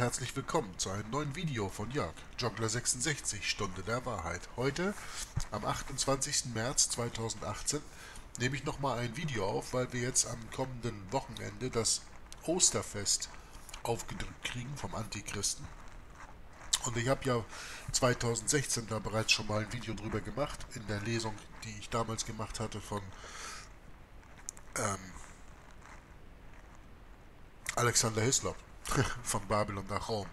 herzlich willkommen zu einem neuen Video von Jörg Joggler 66, Stunde der Wahrheit. Heute, am 28. März 2018, nehme ich nochmal ein Video auf, weil wir jetzt am kommenden Wochenende das Osterfest aufgedrückt kriegen vom Antichristen. Und ich habe ja 2016 da bereits schon mal ein Video drüber gemacht, in der Lesung, die ich damals gemacht hatte von Alexander Hislop, von Babylon nach Rom.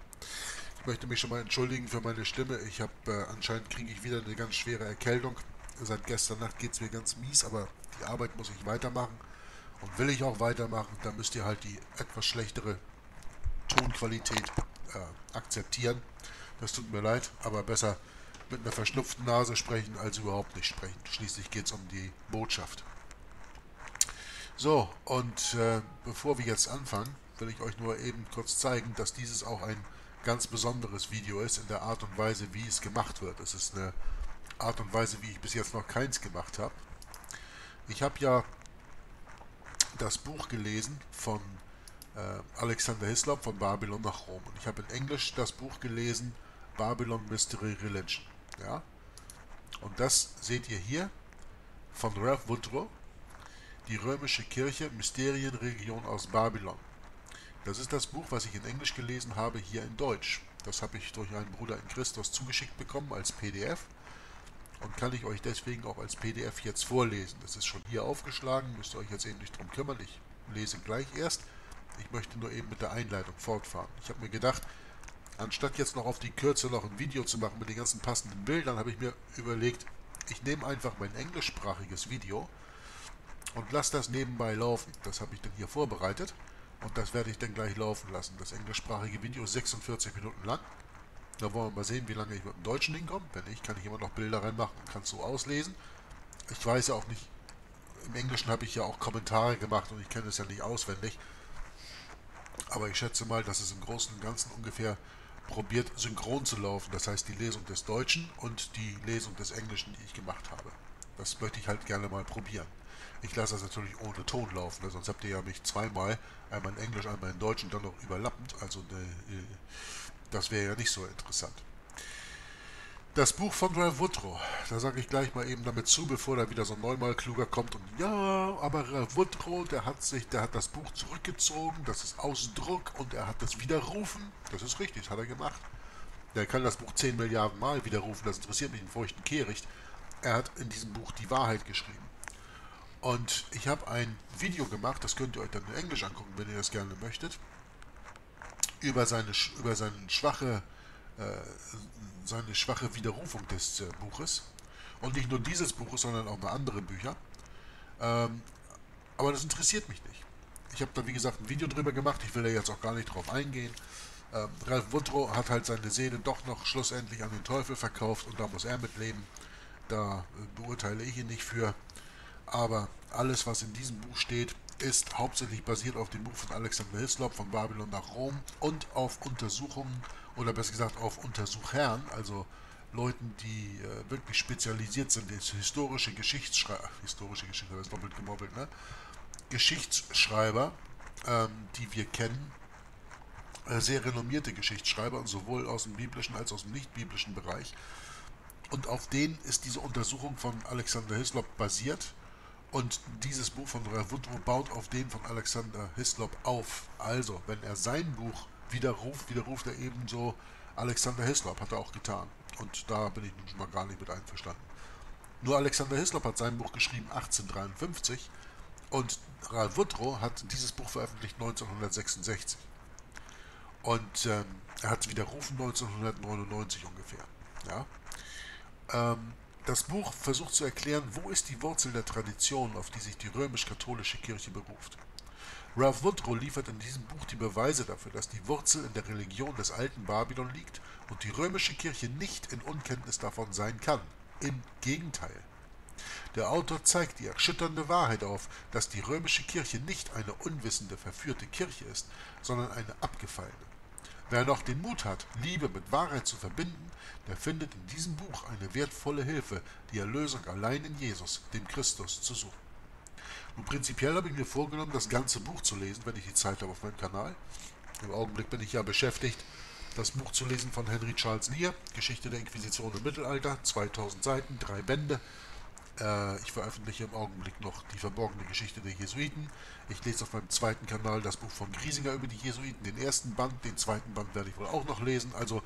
Ich möchte mich schon mal entschuldigen für meine Stimme. Ich habe anscheinend kriege ich wieder eine ganz schwere Erkältung. Seit gestern Nacht geht es mir ganz mies, aber die Arbeit muss ich weitermachen und will ich auch weitermachen. Da müsst ihr halt die etwas schlechtere Tonqualität akzeptieren. Das tut mir leid, aber besser mit einer verschnupften Nase sprechen, als überhaupt nicht sprechen. Schließlich geht es um die Botschaft. So, und bevor wir jetzt anfangen, will ich euch nur eben kurz zeigen, dass dieses auch ein ganz besonderes Video ist in der Art und Weise, wie es gemacht wird. Es ist eine Art und Weise, wie ich bis jetzt noch keins gemacht habe. Ich habe ja das Buch gelesen von Alexander Hislop, von Babylon nach Rom. Und ich habe in Englisch das Buch gelesen, Babylon Mystery Religion. Ja? Und das seht ihr hier von Ralph Woodrow, die römische Kirche, Mysterienregion aus Babylon. Das ist das Buch, was ich in Englisch gelesen habe, hier in Deutsch. Das habe ich durch einen Bruder in Christus zugeschickt bekommen als PDF und kann ich euch deswegen auch als PDF jetzt vorlesen. Das ist schon hier aufgeschlagen, müsst ihr euch jetzt eben nicht drum kümmern. Ich lese gleich erst. Ich möchte nur eben mit der Einleitung fortfahren. Ich habe mir gedacht, anstatt jetzt noch auf die Kürze noch ein Video zu machen mit den ganzen passenden Bildern, habe ich mir überlegt, ich nehme einfach mein englischsprachiges Video und lasse das nebenbei laufen. Das habe ich dann hier vorbereitet. Und das werde ich dann gleich laufen lassen. Das englischsprachige Video ist 46 Minuten lang. Da wollen wir mal sehen, wie lange ich mit dem Deutschen hinkomme. Wenn nicht, kann ich immer noch Bilder reinmachen und kann es so auslesen. Ich weiß ja auch nicht, im Englischen habe ich ja auch Kommentare gemacht und ich kenne es ja nicht auswendig. Aber ich schätze mal, dass es im Großen und Ganzen ungefähr probiert, synchron zu laufen. Das heißt, die Lesung des Deutschen und die Lesung des Englischen, die ich gemacht habe. Das möchte ich halt gerne mal probieren. Ich lasse das natürlich ohne Ton laufen, sonst habt ihr ja mich zweimal, einmal in Englisch, einmal in Deutsch und dann noch überlappend. Also das wäre ja nicht so interessant. Das Buch von Ralph Woodrow, da sage ich gleich mal eben damit zu, bevor da wieder so ein neunmal kluger kommt und ja, aber Ralph Woodrow, der hat das Buch zurückgezogen, das ist Ausdruck und er hat das widerrufen. Das ist richtig, das hat er gemacht. Der kann das Buch 10 Milliarden Mal widerrufen, das interessiert mich im feuchten Kehricht. Er hat in diesem Buch die Wahrheit geschrieben. Und ich habe ein Video gemacht, das könnt ihr euch dann in Englisch angucken, wenn ihr das gerne möchtet, über seine schwache Widerrufung des Buches. Und nicht nur dieses Buches, sondern auch mal andere Bücher. Aber das interessiert mich nicht. Ich habe da, wie gesagt, ein Video drüber gemacht, ich will da jetzt auch gar nicht drauf eingehen. Ralph Woodrow hat halt seine Seele doch noch schlussendlich an den Teufel verkauft und da muss er mitleben. Da beurteile ich ihn nicht für. Aber alles, was in diesem Buch steht, ist hauptsächlich basiert auf dem Buch von Alexander Hislop, von Babylon nach Rom und auf Untersuchungen, oder besser gesagt auf Untersuchern, also Leuten, die wirklich spezialisiert sind, das historische Geschichtsschreiber, das ist doppelt gemobbelt, ne? Geschichtsschreiber, die wir kennen, sehr renommierte Geschichtsschreiber, sowohl aus dem biblischen als auch aus dem nicht-biblischen Bereich. Und auf denen ist diese Untersuchung von Alexander Hislop basiert. Und dieses Buch von Ralph Woodrow baut auf den von Alexander Hislop auf. Also, wenn er sein Buch widerruft er ebenso Alexander Hislop, hat er auch getan. Und da bin ich nun schon mal gar nicht mit einverstanden. Nur Alexander Hislop hat sein Buch geschrieben 1853 und Ralph Woodrow hat dieses Buch veröffentlicht 1966. Und er hat es widerrufen 1999 ungefähr. Ja. Das Buch versucht zu erklären, wo ist die Wurzel der Tradition, auf die sich die römisch-katholische Kirche beruft. Ralph Woodrow liefert in diesem Buch die Beweise dafür, dass die Wurzel in der Religion des alten Babylon liegt und die römische Kirche nicht in Unkenntnis davon sein kann. Im Gegenteil. Der Autor zeigt die erschütternde Wahrheit auf, dass die römische Kirche nicht eine unwissende, verführte Kirche ist, sondern eine abgefallene. Wer noch den Mut hat, Liebe mit Wahrheit zu verbinden, der findet in diesem Buch eine wertvolle Hilfe, die Erlösung allein in Jesus, dem Christus, zu suchen. Nun prinzipiell habe ich mir vorgenommen, das ganze Buch zu lesen, wenn ich die Zeit habe auf meinem Kanal. Im Augenblick bin ich ja beschäftigt, das Buch zu lesen von Henry Charles Lea, Geschichte der Inquisition im Mittelalter, 2000 Seiten, 3 Bände. Ich veröffentliche im Augenblick noch die verborgene Geschichte der Jesuiten. Ich lese auf meinem 2. Kanal das Buch von Griesinger über die Jesuiten, den 1. Band, den 2. Band werde ich wohl auch noch lesen. Also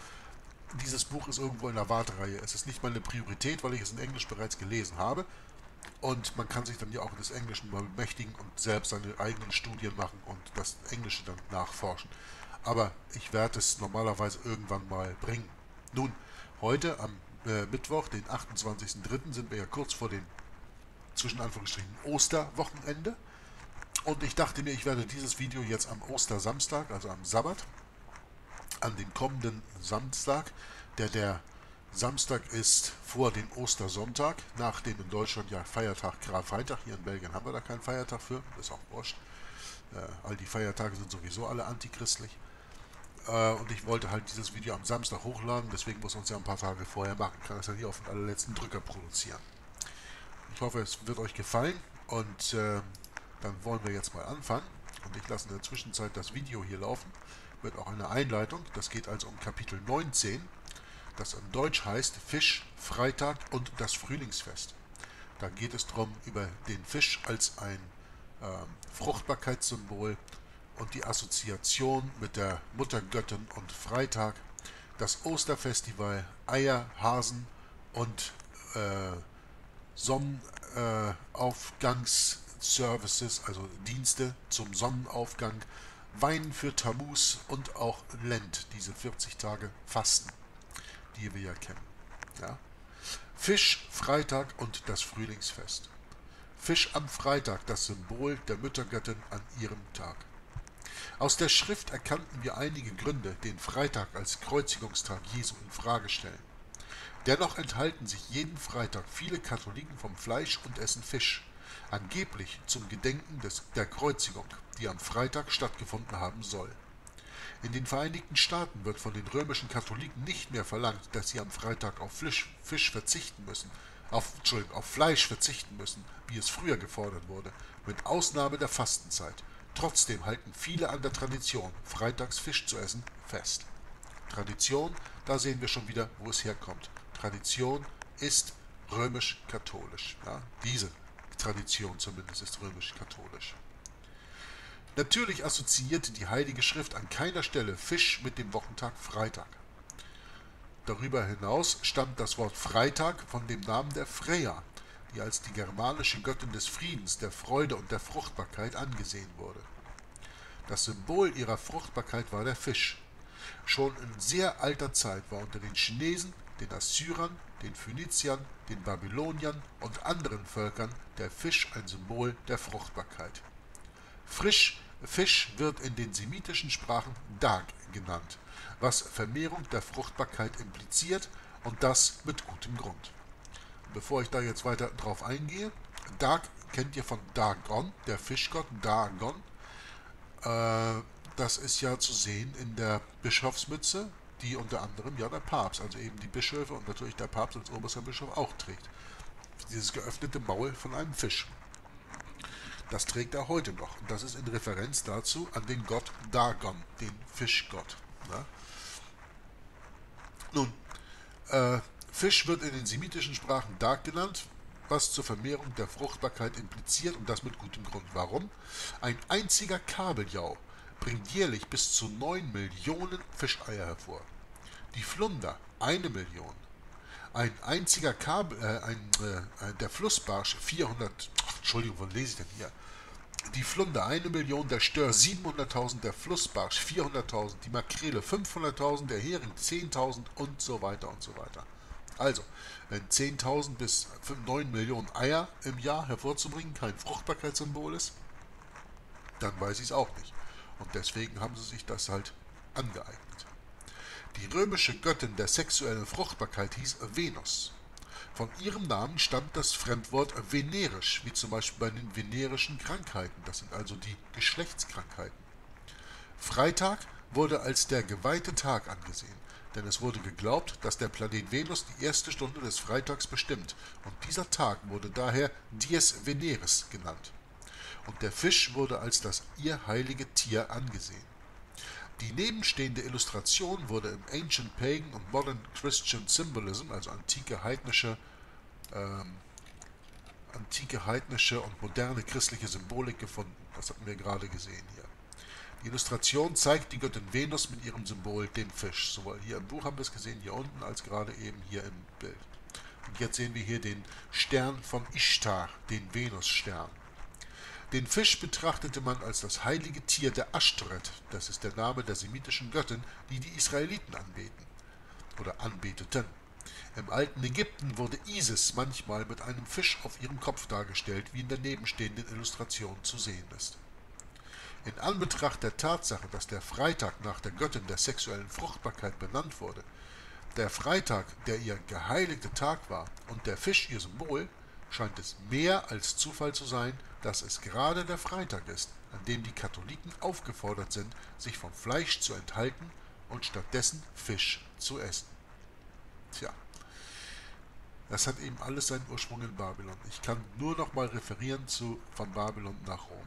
dieses Buch ist irgendwo in der Wartereihe. Es ist nicht meine Priorität, weil ich es in Englisch bereits gelesen habe. Und man kann sich dann ja auch des Englischen mal bemächtigen und selbst seine eigenen Studien machen und das Englische dann nachforschen. Aber ich werde es normalerweise irgendwann mal bringen. Nun, heute am Mittwoch, den 28.03. sind wir ja kurz vor dem, zwischen Anführungsstrichen, Osterwochenende. Und ich dachte mir, ich werde dieses Video jetzt am Ostersamstag, also am Sabbat, an dem kommenden Samstag, der Samstag ist vor dem Ostersonntag, nach dem in Deutschland ja Feiertag Karfreitag, hier in Belgien haben wir da keinen Feiertag für, ist auch wurscht. All die Feiertage sind sowieso alle antichristlich. Und ich wollte halt dieses Video am Samstag hochladen, deswegen muss man es ja ein paar Tage vorher machen. Ich kann es ja hier auf den allerletzten Drücker produzieren. Ich hoffe, es wird euch gefallen und dann wollen wir jetzt mal anfangen. Und ich lasse in der Zwischenzeit das Video hier laufen, wird auch eine Einleitung. Das geht also um Kapitel 19, das in Deutsch heißt Fisch, Freitag und das Frühlingsfest. Da geht es darum, über den Fisch als ein Fruchtbarkeitssymbol und die Assoziation mit der Muttergöttin und Freitag, das Osterfestival, Eier, Hasen und Sonnenaufgangsservices, also Dienste zum Sonnenaufgang, Wein für Tammuz und auch Lent, diese 40 Tage Fasten, die wir ja kennen. Ja? Fisch, Freitag und das Frühlingsfest. Fisch am Freitag, das Symbol der Müttergöttin an ihrem Tag. Aus der Schrift erkannten wir einige Gründe, den Freitag als Kreuzigungstag Jesu in Frage stellen. Dennoch enthalten sich jeden Freitag viele Katholiken vom Fleisch und essen Fisch, angeblich zum Gedenken der Kreuzigung, die am Freitag stattgefunden haben soll. In den Vereinigten Staaten wird von den römischen Katholiken nicht mehr verlangt, dass sie am Freitag auf Fleisch verzichten müssen, wie es früher gefordert wurde, mit Ausnahme der Fastenzeit. Trotzdem halten viele an der Tradition, freitags Fisch zu essen, fest. Tradition, da sehen wir schon wieder, wo es herkommt. Tradition ist römisch-katholisch. Ja? Diese Tradition zumindest ist römisch-katholisch. Natürlich assoziierte die Heilige Schrift an keiner Stelle Fisch mit dem Wochentag Freitag. Darüber hinaus stammt das Wort Freitag von dem Namen der Freya, die als die germanische Göttin des Friedens, der Freude und der Fruchtbarkeit angesehen wurde. Das Symbol ihrer Fruchtbarkeit war der Fisch. Schon in sehr alter Zeit war unter den Chinesen, den Assyrern, den Phöniziern, den Babyloniern und anderen Völkern der Fisch ein Symbol der Fruchtbarkeit. Fisch wird in den semitischen Sprachen Dag genannt, was Vermehrung der Fruchtbarkeit impliziert und das mit gutem Grund. Bevor ich da jetzt weiter drauf eingehe, Dag kennt ihr von Dagon, der Fischgott Dagon. Das ist ja zu sehen in der Bischofsmütze, die unter anderem ja der Papst, also eben die Bischöfe und natürlich der Papst als oberster Bischof auch trägt. Dieses geöffnete Maul von einem Fisch. Das trägt er heute noch. Und das ist in Referenz dazu an den Gott Dagon, den Fischgott. Ja? Nun, Fisch wird in den semitischen Sprachen Dag genannt, was zur Vermehrung der Fruchtbarkeit impliziert und das mit gutem Grund. Warum? Ein einziger Kabeljau bringt jährlich bis zu 9 Millionen Fischeier hervor. Die Flunder 1 Million. Ein einziger der Flussbarsch 400, Entschuldigung, was lese ich denn hier? Die Flunder 1 Million, der Stör 700.000, der Flussbarsch 400.000, die Makrele 500.000, der Hering 10.000 und so weiter und so weiter. Also, wenn 10.000 bis 9 Millionen Eier im Jahr hervorzubringen kein Fruchtbarkeitssymbol ist, dann weiß ich es auch nicht. Und deswegen haben sie sich das halt angeeignet. Die römische Göttin der sexuellen Fruchtbarkeit hieß Venus. Von ihrem Namen stammt das Fremdwort venerisch, wie zum Beispiel bei den venerischen Krankheiten. Das sind also die Geschlechtskrankheiten. Freitag wurde als der geweihte Tag angesehen. Denn es wurde geglaubt, dass der Planet Venus die erste Stunde des Freitags bestimmt und dieser Tag wurde daher Dies Veneris genannt. Und der Fisch wurde als das ihr heilige Tier angesehen. Die nebenstehende Illustration wurde im Ancient Pagan and Modern Christian Symbolism, also antike heidnische und moderne christliche Symbolik gefunden. Das hatten wir gerade gesehen hier. Die Illustration zeigt die Göttin Venus mit ihrem Symbol, dem Fisch. Sowohl hier im Buch haben wir es gesehen, hier unten, als gerade eben hier im Bild. Und jetzt sehen wir hier den Stern von Ishtar, den Venusstern. Den Fisch betrachtete man als das heilige Tier der Astarte. Das ist der Name der semitischen Göttin, die die Israeliten anbeten oder anbeteten. Im alten Ägypten wurde Isis manchmal mit einem Fisch auf ihrem Kopf dargestellt, wie in der nebenstehenden Illustration zu sehen ist. In Anbetracht der Tatsache, dass der Freitag nach der Göttin der sexuellen Fruchtbarkeit benannt wurde, der Freitag, der ihr geheiligter Tag war, und der Fisch ihr Symbol, scheint es mehr als Zufall zu sein, dass es gerade der Freitag ist, an dem die Katholiken aufgefordert sind, sich vom Fleisch zu enthalten und stattdessen Fisch zu essen. Tja, das hat eben alles seinen Ursprung in Babylon. Ich kann nur noch mal referieren zu von Babylon nach Rom.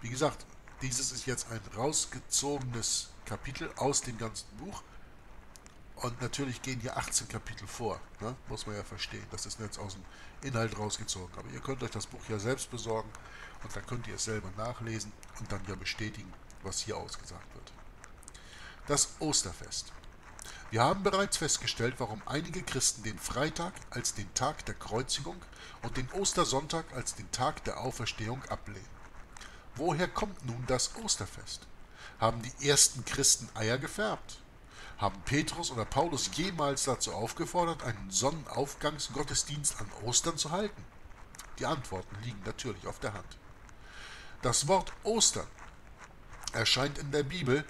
Wie gesagt, dieses ist jetzt ein rausgezogenes Kapitel aus dem ganzen Buch. Und natürlich gehen hier 18 Kapitel vor, ne? Muss man ja verstehen. Das ist jetzt aus dem Inhalt rausgezogen. Aber ihr könnt euch das Buch ja selbst besorgen und dann könnt ihr es selber nachlesen und dann ja bestätigen, was hier ausgesagt wird. Das Osterfest. Wir haben bereits festgestellt, warum einige Christen den Freitag als den Tag der Kreuzigung und den Ostersonntag als den Tag der Auferstehung ablehnen. Woher kommt nun das Osterfest? Haben die ersten Christen Eier gefärbt? Haben Petrus oder Paulus jemals dazu aufgefordert, einen Sonnenaufgangsgottesdienst an Ostern zu halten? Die Antworten liegen natürlich auf der Hand. Das Wort Ostern erscheint in der Bibel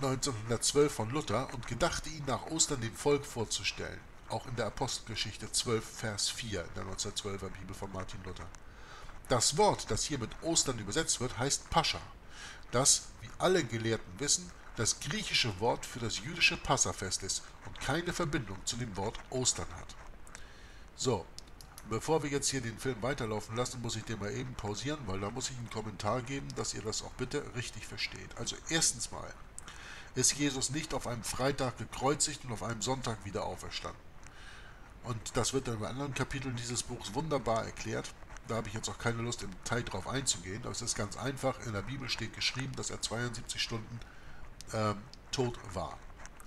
1912 von Luther und gedachte ihn nach Ostern dem Volk vorzustellen, auch in der Apostelgeschichte 12, Vers 4 in der 1912er Bibel von Martin Luther. Das Wort, das hier mit Ostern übersetzt wird, heißt Pascha, das, wie alle Gelehrten wissen, das griechische Wort für das jüdische Passafest ist und keine Verbindung zu dem Wort Ostern hat. So, bevor wir jetzt hier den Film weiterlaufen lassen, muss ich den mal eben pausieren, weil da muss ich einen Kommentar geben, dass ihr das auch bitte richtig versteht. Also erstens mal ist Jesus nicht auf einem Freitag gekreuzigt und auf einem Sonntag wieder auferstanden. Und das wird dann in anderen Kapiteln dieses Buchs wunderbar erklärt. Da habe ich jetzt auch keine Lust, im Detail drauf einzugehen, aber es ist ganz einfach. In der Bibel steht geschrieben, dass er 72 Stunden tot war.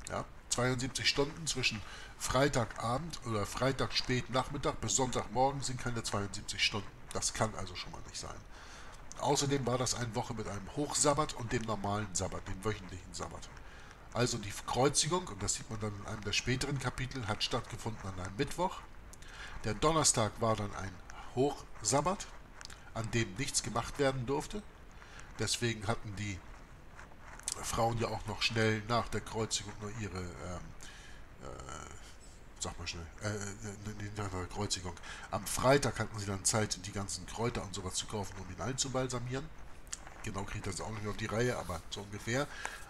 Ja? 72 Stunden zwischen Freitagabend oder Freitag spät Nachmittag bis Sonntagmorgen sind keine 72 Stunden. Das kann also schon mal nicht sein. Außerdem war das eine Woche mit einem Hochsabbat und dem normalen Sabbat, dem wöchentlichen Sabbat. Also die Kreuzigung, und das sieht man dann in einem der späteren Kapitel, hat stattgefunden an einem Mittwoch. Der Donnerstag war dann ein Hochsabbat, an dem nichts gemacht werden durfte. Deswegen hatten die Frauen ja auch noch schnell nach der Kreuzigung nur ihre, nach der Kreuzigung. Am Freitag hatten sie dann Zeit, die ganzen Kräuter und sowas zu kaufen, um ihn einzubalsamieren. Genau kriegt das auch nicht auf die Reihe, aber so ungefähr.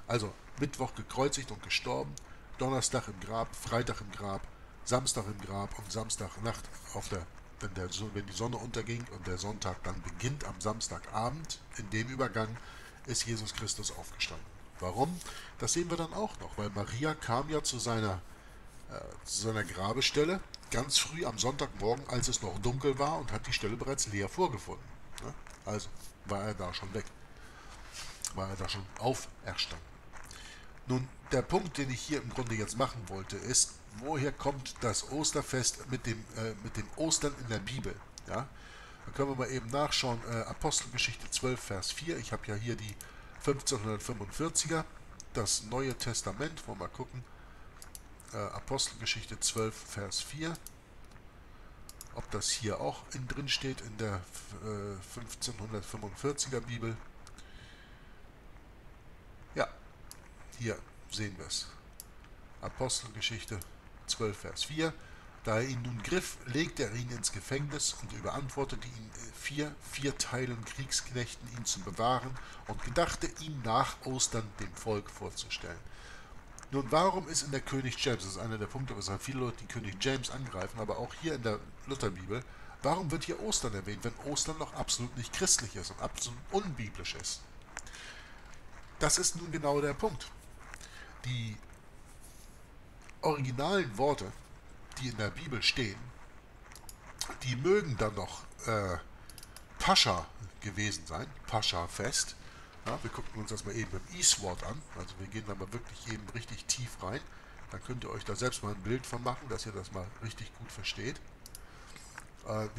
Also Mittwoch gekreuzigt und gestorben, Donnerstag im Grab, Freitag im Grab, Samstag im Grab und Samstagnacht auf der wenn die Sonne unterging und der Sonntag dann beginnt am Samstagabend, in dem Übergang ist Jesus Christus aufgestanden. Warum? Das sehen wir dann auch noch, weil Maria kam ja zu seiner Grabestelle ganz früh am Sonntagmorgen, als es noch dunkel war, und hat die Stelle bereits leer vorgefunden. Also war er da schon weg, war er da schon auferstanden. Nun, der Punkt, den ich hier im Grunde jetzt machen wollte, ist, woher kommt das Osterfest mit dem Ostern in der Bibel? Ja? Da können wir mal eben nachschauen, Apostelgeschichte 12, Vers 4. Ich habe ja hier die 1545er, das Neue Testament. Wollen wir mal gucken. Apostelgeschichte 12, Vers 4. Ob das hier auch drin steht in der 1545er Bibel. Ja, hier sehen wir es. Apostelgeschichte 12, Vers 4. Da er ihn nun griff, legte er ihn ins Gefängnis und überantwortete ihn vierteilen Kriegsknechten, ihn zu bewahren, und gedachte, ihn nach Ostern dem Volk vorzustellen. Nun, warum ist in der König James, das ist einer der Punkte, weshalb viele Leute die König James angreifen, aber auch hier in der Lutherbibel, warum wird hier Ostern erwähnt, wenn Ostern noch absolut nicht christlich ist und absolut unbiblisch ist? Das ist nun genau der Punkt. Die originalen Worte, die in der Bibel stehen, die mögen dann noch Pascha gewesen sein, Pascha-Fest. Ja, wir gucken uns das mal eben im E-Sword an, also wir gehen da mal wirklich eben richtig tief rein. Dann könnt ihr euch da selbst mal ein Bild von machen, dass ihr das mal richtig gut versteht.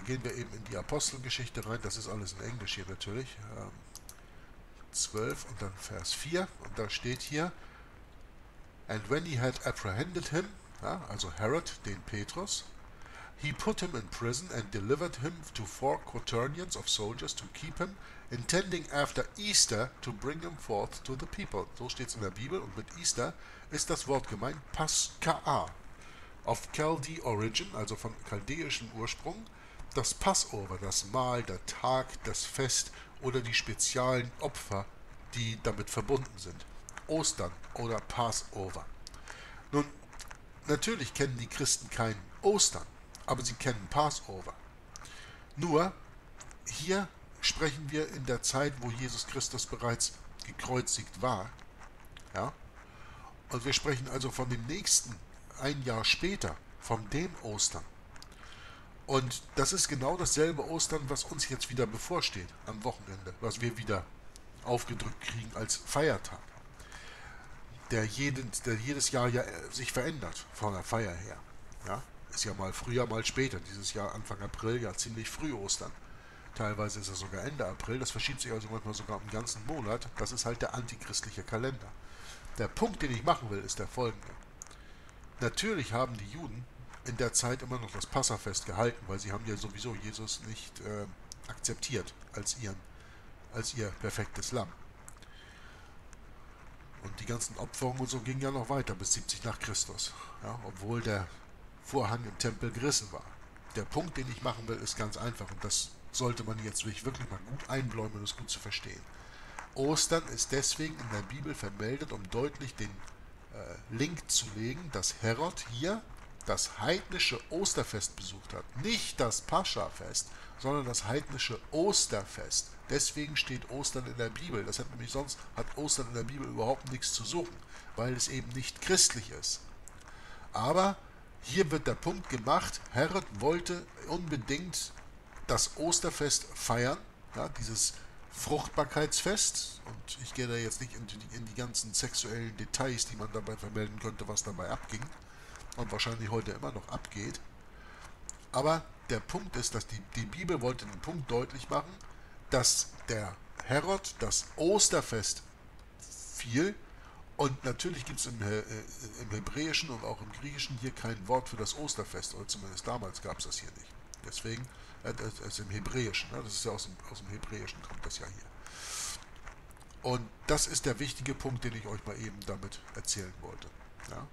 Gehen wir eben in die Apostelgeschichte rein, das ist alles in Englisch hier natürlich. 12 und dann Vers 4 und da steht hier: And when he had apprehended him, ja, also Herod, den Petrus, he put him in prison and delivered him to 4 quaternions of soldiers to keep him, intending after Easter to bring him forth to the people. So steht es in der Bibel, und mit Easter ist das Wort gemeint Pascha, of Chaldee origin, also von chaldäischem Ursprung, das Passover, das Mahl, der Tag, das Fest oder die speziellen Opfer, die damit verbunden sind. Ostern oder Passover. Nun, natürlich kennen die Christen kein Ostern, aber sie kennen Passover. Nur, hier sprechen wir in der Zeit, wo Jesus Christus bereits gekreuzigt war. Ja? Und wir sprechen also von dem nächsten, ein Jahr später, von dem Ostern. Und das ist genau dasselbe Ostern, was uns jetzt wieder bevorsteht am Wochenende, was wir wieder aufgedrückt kriegen als Feiertag, der jedes Jahr ja sich verändert von der Feier her. Ja? Ist ja mal früher, mal später. Dieses Jahr Anfang April ja ziemlich früh Ostern. Teilweise ist es sogar Ende April. Das verschiebt sich also manchmal sogar um den ganzen Monat. Das ist halt der antichristliche Kalender. Der Punkt, den ich machen will, ist der folgende. Natürlich haben die Juden in der Zeit immer noch das Passafest gehalten, weil sie haben ja sowieso Jesus nicht akzeptiert als ihr perfektes Lamm. Und die ganzen Opferungen und so gingen ja noch weiter bis 70 nach Christus. Ja, obwohl der Vorhang im Tempel gerissen war. Der Punkt, den ich machen will, ist ganz einfach, und das sollte man jetzt wirklich mal gut einbläumen, um es gut zu verstehen. Ostern ist deswegen in der Bibel vermeldet, um deutlich den Link zu legen, dass Herod hier das heidnische Osterfest besucht hat. Nicht das Pascha-Fest, sondern das heidnische Osterfest. Deswegen steht Ostern in der Bibel. Das hat nämlich sonst, hat Ostern in der Bibel überhaupt nichts zu suchen, weil es eben nicht christlich ist. Aber hier wird der Punkt gemacht, Herod wollte unbedingt das Osterfest feiern, ja, dieses Fruchtbarkeitsfest, und ich gehe da jetzt nicht in die ganzen sexuellen Details, die man dabei vermelden könnte, was dabei abging und wahrscheinlich heute immer noch abgeht. Aber der Punkt ist, dass die Bibel wollte den Punkt deutlich machen, dass der Herod das Osterfest fiel. Und natürlich gibt es im Hebräischen und auch im Griechischen hier kein Wort für das Osterfest, oder zumindest damals gab es das hier nicht. Deswegen, also im Hebräischen, das ist ja aus dem Hebräischen kommt das ja hier. Und das ist der wichtige Punkt, den ich euch mal eben damit erzählen wollte. Ja?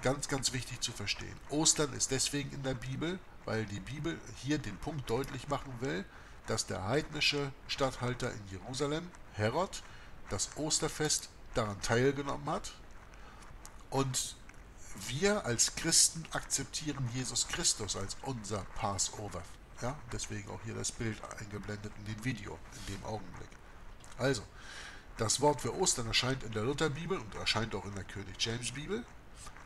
Ganz, ganz wichtig zu verstehen. Ostern ist deswegen in der Bibel, weil die Bibel hier den Punkt deutlich machen will, dass der heidnische Statthalter in Jerusalem, Herod, das Osterfest daran teilgenommen hat, und wir als Christen akzeptieren Jesus Christus als unser Passover. Ja, deswegen auch hier das Bild eingeblendet in dem Video, in dem Augenblick. Also, das Wort für Ostern erscheint in der Lutherbibel und erscheint auch in der König James Bibel.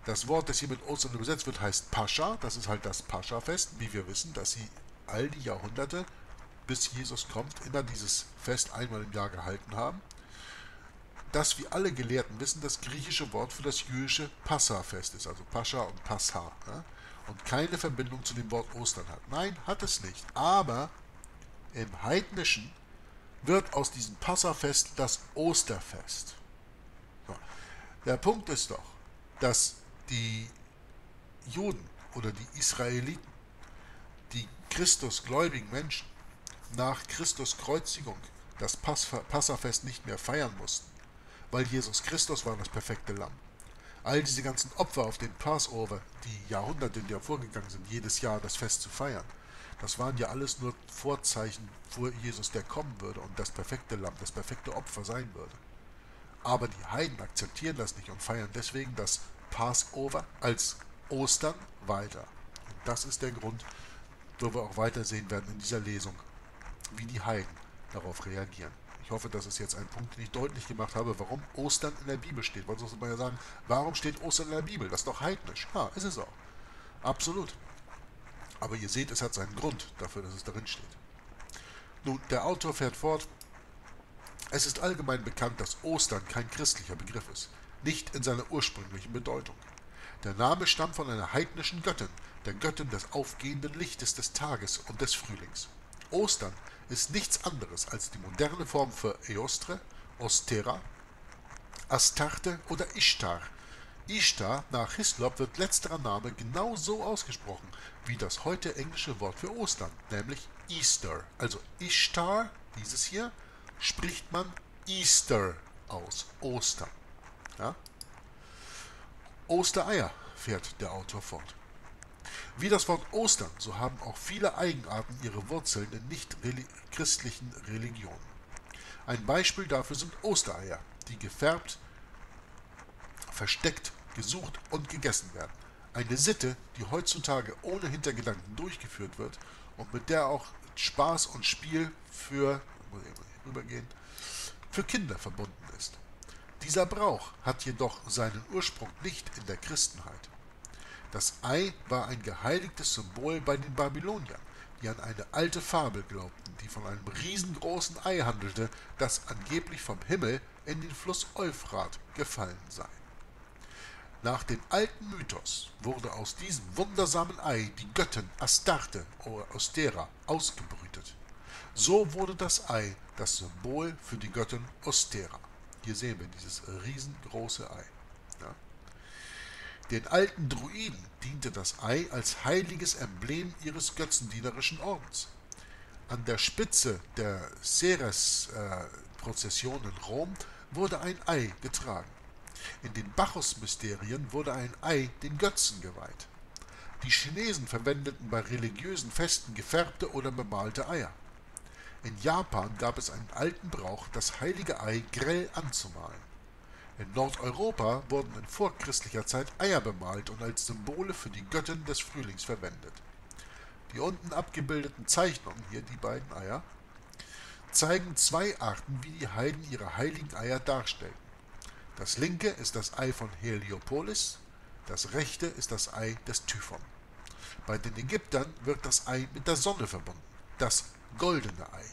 Das Wort, das hier mit Ostern übersetzt wird, heißt Pascha. Das ist halt das Pascha-Fest, wie wir wissen, dass sie all die Jahrhunderte, bis Jesus kommt, immer dieses Fest einmal im Jahr gehalten haben. Dass wir alle Gelehrten wissen, das griechische Wort für das jüdische Passa-Fest ist, also Pascha und Passa, ja? Und keine Verbindung zu dem Wort Ostern hat. Nein, hat es nicht. Aber im Heidnischen wird aus diesem Passa-Fest das Osterfest. So. Der Punkt ist doch, dass die Juden oder die Israeliten, die Christusgläubigen Menschen, nach Christus Kreuzigung das Passafest nicht mehr feiern mussten, weil Jesus Christus war das perfekte Lamm. All diese ganzen Opfer auf den Passover, die Jahrhunderte, die vorgegangen sind, jedes Jahr das Fest zu feiern, das waren ja alles nur Vorzeichen vor Jesus, der kommen würde und das perfekte Lamm, das perfekte Opfer sein würde. Aber die Heiden akzeptieren das nicht und feiern deswegen das Passover als Ostern weiter. Und das ist der Grund, wo wir auch weitersehen werden in dieser Lesung, wie die Heiden darauf reagieren. Ich hoffe, das ist jetzt ein Punkt, den ich deutlich gemacht habe, warum Ostern in der Bibel steht. Man muss mal ja sagen, warum steht Ostern in der Bibel? Das ist doch heidnisch. Ja, ist es auch. Absolut. Aber ihr seht, es hat seinen Grund dafür, dass es darin steht. Nun, der Autor fährt fort. Es ist allgemein bekannt, dass Ostern kein christlicher Begriff ist. Nicht in seiner ursprünglichen Bedeutung. Der Name stammt von einer heidnischen Göttin, der Göttin des aufgehenden Lichtes des Tages und des Frühlings. Ostern ist nichts anderes als die moderne Form für Eostre, Ostera, Astarte oder Ishtar. Ishtar nach Hislop wird letzterer Name genauso ausgesprochen wie das heute englische Wort für Ostern, nämlich Easter. Also Ishtar, dieses hier, spricht man Easter aus, Ostern. Ja? Ostereier, fährt der Autor fort. Wie das Wort Ostern, so haben auch viele Eigenarten ihre Wurzeln in nicht-christlichen Religionen. Ein Beispiel dafür sind Ostereier, die gefärbt, versteckt, gesucht und gegessen werden. Eine Sitte, die heutzutage ohne Hintergedanken durchgeführt wird und mit der auch Spaß und Spiel für Kinder verbunden ist. Dieser Brauch hat jedoch seinen Ursprung nicht in der Christenheit. Das Ei war ein geheiligtes Symbol bei den Babyloniern, die an eine alte Fabel glaubten, die von einem riesengroßen Ei handelte, das angeblich vom Himmel in den Fluss Euphrat gefallen sei. Nach dem alten Mythos wurde aus diesem wundersamen Ei die Göttin Astarte oder Ostera ausgebrütet. So wurde das Ei das Symbol für die Göttin Ostera. Hier sehen wir dieses riesengroße Ei. Ja. Den alten Druiden diente das Ei als heiliges Emblem ihres götzendienerischen Ordens. An der Spitze der Ceres-Prozession in Rom wurde ein Ei getragen. In den Bacchus-Mysterien wurde ein Ei den Götzen geweiht. Die Chinesen verwendeten bei religiösen Festen gefärbte oder bemalte Eier. In Japan gab es einen alten Brauch, das heilige Ei grell anzumalen. In Nordeuropa wurden in vorchristlicher Zeit Eier bemalt und als Symbole für die Göttin des Frühlings verwendet. Die unten abgebildeten Zeichnungen, hier die beiden Eier, zeigen zwei Arten, wie die Heiden ihre heiligen Eier darstellten. Das linke ist das Ei von Heliopolis, das rechte ist das Ei des Typhon. Bei den Ägyptern wird das Ei mit der Sonne verbunden, das goldene Ei.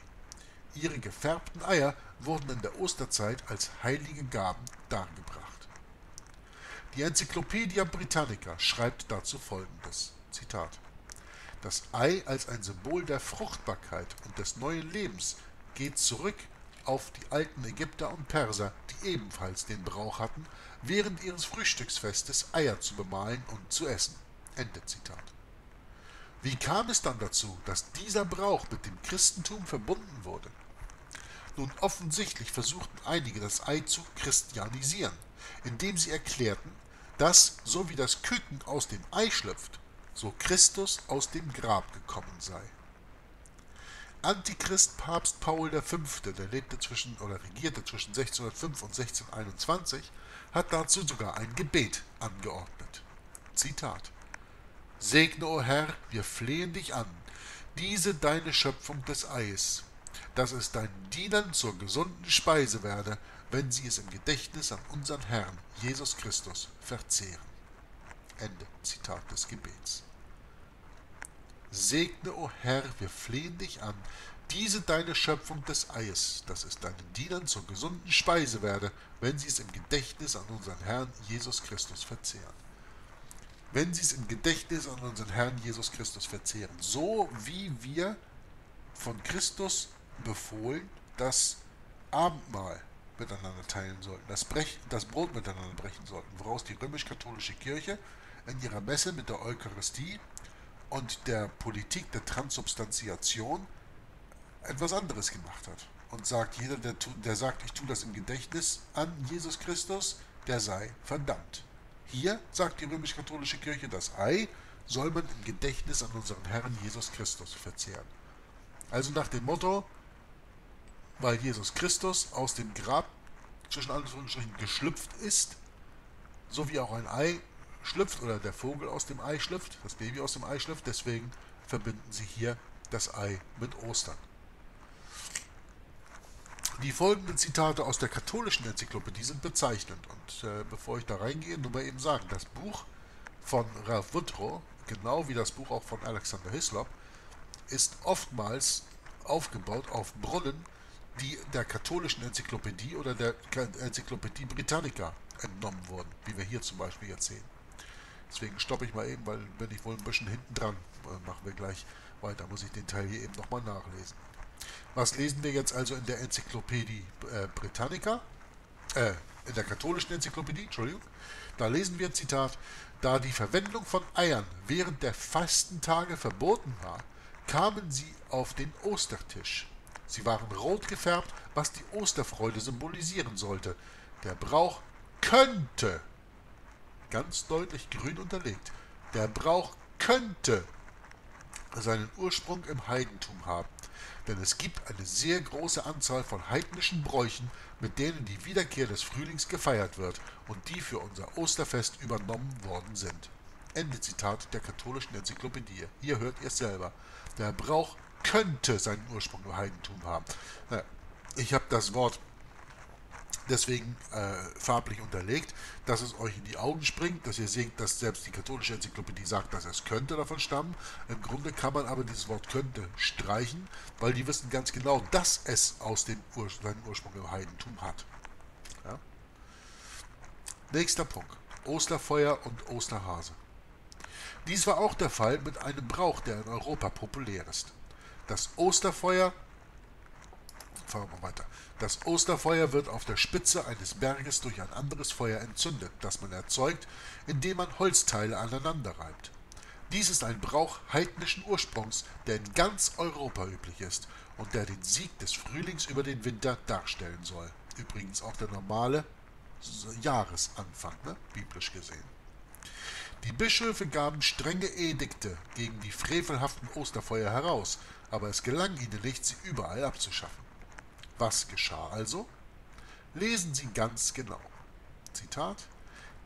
Ihre gefärbten Eier wurden in der Osterzeit als heilige Gaben dargebracht. Die Encyclopædia Britannica schreibt dazu folgendes, Zitat: Das Ei als ein Symbol der Fruchtbarkeit und des neuen Lebens geht zurück auf die alten Ägypter und Perser, die ebenfalls den Brauch hatten, während ihres Frühstücksfestes Eier zu bemalen und zu essen. Ende Zitat. Wie kam es dann dazu, dass dieser Brauch mit dem Christentum verbunden wurde? Nun, offensichtlich versuchten einige, das Ei zu christianisieren, indem sie erklärten, dass, so wie das Küken aus dem Ei schlüpft, so Christus aus dem Grab gekommen sei. Antichrist Papst Paul V., der regierte zwischen 1605 und 1621, hat dazu sogar ein Gebet angeordnet. Zitat: Segne, o Herr, wir flehen dich an, diese deine Schöpfung des Eis, dass es deinen Dienern zur gesunden Speise werde, wenn sie es im Gedächtnis an unseren Herrn, Jesus Christus, verzehren. Ende Zitat des Gebets. Segne, o Herr, wir flehen dich an, diese deine Schöpfung des Eis, dass es deinen Dienern zur gesunden Speise werde, wenn sie es im Gedächtnis an unseren Herrn, Jesus Christus, verzehren. Wenn sie es im Gedächtnis an unseren Herrn Jesus Christus verzehren. So wie wir von Christus befohlen, das Abendmahl miteinander teilen sollten, das Brot miteinander brechen sollten, woraus die römisch-katholische Kirche in ihrer Messe mit der Eucharistie und der Politik der Transubstantiation etwas anderes gemacht hat. Und sagt, jeder, der sagt, ich tue das im Gedächtnis an Jesus Christus, der sei verdammt. Hier sagt die römisch-katholische Kirche, das Ei soll man im Gedächtnis an unseren Herrn Jesus Christus verzehren. Also nach dem Motto, weil Jesus Christus aus dem Grab zwischen Anführungsstrichen geschlüpft ist, so wie auch ein Ei schlüpft oder der Vogel aus dem Ei schlüpft, das Baby aus dem Ei schlüpft, deswegen verbinden sie hier das Ei mit Ostern. Die folgenden Zitate aus der katholischen Enzyklopädie sind bezeichnend. Und bevor ich da reingehe, nur mal eben sagen, das Buch von Ralph Woodrow, genau wie das Buch auch von Alexander Hislop, ist oftmals aufgebaut auf Brunnen, die der katholischen Enzyklopädie oder der Enzyklopädie Britannica entnommen wurden, wie wir hier zum Beispiel jetzt sehen. Deswegen stoppe ich mal eben, weil bin ich wohl ein bisschen hinten dran. Machen wir gleich weiter, muss ich den Teil hier eben nochmal nachlesen. Was lesen wir jetzt also in der Enzyklopädie Britannica? In der katholischen Enzyklopädie, Entschuldigung. Da lesen wir, Zitat, da die Verwendung von Eiern während der Fastentage verboten war, kamen sie auf den Ostertisch. Sie waren rot gefärbt, was die Osterfreude symbolisieren sollte. Der Brauch könnte, ganz deutlich grün unterlegt, der Brauch könnte seinen Ursprung im Heidentum haben. Denn es gibt eine sehr große Anzahl von heidnischen Bräuchen, mit denen die Wiederkehr des Frühlings gefeiert wird und die für unser Osterfest übernommen worden sind. Ende Zitat der katholischen Enzyklopädie. Hier hört ihr es selber. Der Brauch könnte seinen Ursprung im Heidentum haben. Naja, ich habe das Wort deswegen farblich unterlegt, dass es euch in die Augen springt, dass ihr seht, dass selbst die katholische Enzyklopädie sagt, dass es könnte davon stammen. Im Grunde kann man aber dieses Wort könnte streichen, weil die wissen ganz genau, dass es aus dem seinen Ursprung im Heidentum hat. Ja? Nächster Punkt. Osterfeuer und Osterhase. Dies war auch der Fall mit einem Brauch, der in Europa populär ist. Das Osterfeuer... Fahren wir weiter. Das Osterfeuer wird auf der Spitze eines Berges durch ein anderes Feuer entzündet, das man erzeugt, indem man Holzteile aneinander reibt. Dies ist ein Brauch heidnischen Ursprungs, der in ganz Europa üblich ist und der den Sieg des Frühlings über den Winter darstellen soll. Übrigens auch der normale Jahresanfang, ne? Biblisch gesehen. Die Bischöfe gaben strenge Edikte gegen die frevelhaften Osterfeuer heraus, aber es gelang ihnen nicht, sie überall abzuschaffen. Was geschah also? Lesen Sie ganz genau. Zitat: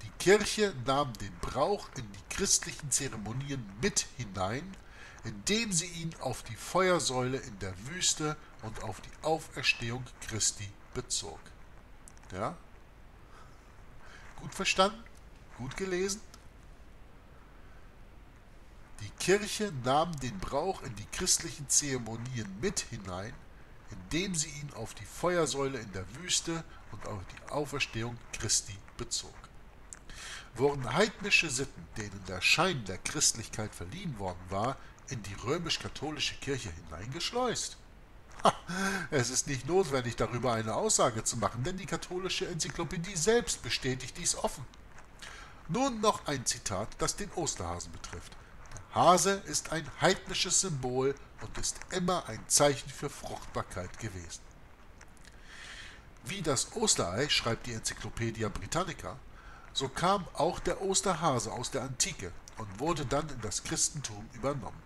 Die Kirche nahm den Brauch in die christlichen Zeremonien mit hinein, indem sie ihn auf die Feuersäule in der Wüste und auf die Auferstehung Christi bezog. Ja? Gut verstanden? Gut gelesen? Die Kirche nahm den Brauch in die christlichen Zeremonien mit hinein, indem sie ihn auf die Feuersäule in der Wüste und auf die Auferstehung Christi bezog. Wurden heidnische Sitten, denen der Schein der Christlichkeit verliehen worden war, in die römisch-katholische Kirche hineingeschleust? Ha, es ist nicht notwendig, darüber eine Aussage zu machen, denn die katholische Enzyklopädie selbst bestätigt dies offen. Nun noch ein Zitat, das den Osterhasen betrifft. Hase ist ein heidnisches Symbol und ist immer ein Zeichen für Fruchtbarkeit gewesen. Wie das Osterei, schreibt die Encyclopaedia Britannica, so kam auch der Osterhase aus der Antike und wurde dann in das Christentum übernommen.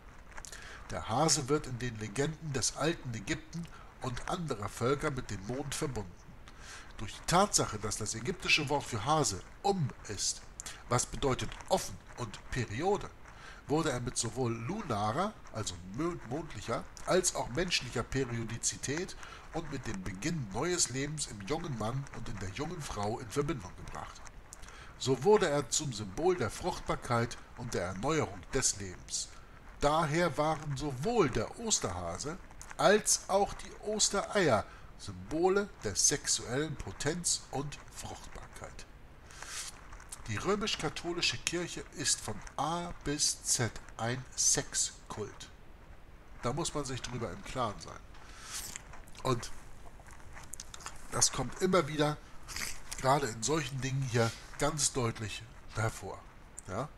Der Hase wird in den Legenden des alten Ägypten und anderer Völker mit dem Mond verbunden. Durch die Tatsache, dass das ägyptische Wort für Hase ist, was bedeutet offen und Periode, wurde er mit sowohl lunarer, also mondlicher, als auch menschlicher Periodizität und mit dem Beginn neues Lebens im jungen Mann und in der jungen Frau in Verbindung gebracht. So wurde er zum Symbol der Fruchtbarkeit und der Erneuerung des Lebens. Daher waren sowohl der Osterhase als auch die Ostereier Symbole der sexuellen Potenz und Fruchtbarkeit. Die römisch-katholische Kirche ist von A bis Z ein Sexkult. Da muss man sich drüber im Klaren sein. Und das kommt immer wieder, gerade in solchen Dingen hier, ganz deutlich hervor. Ja?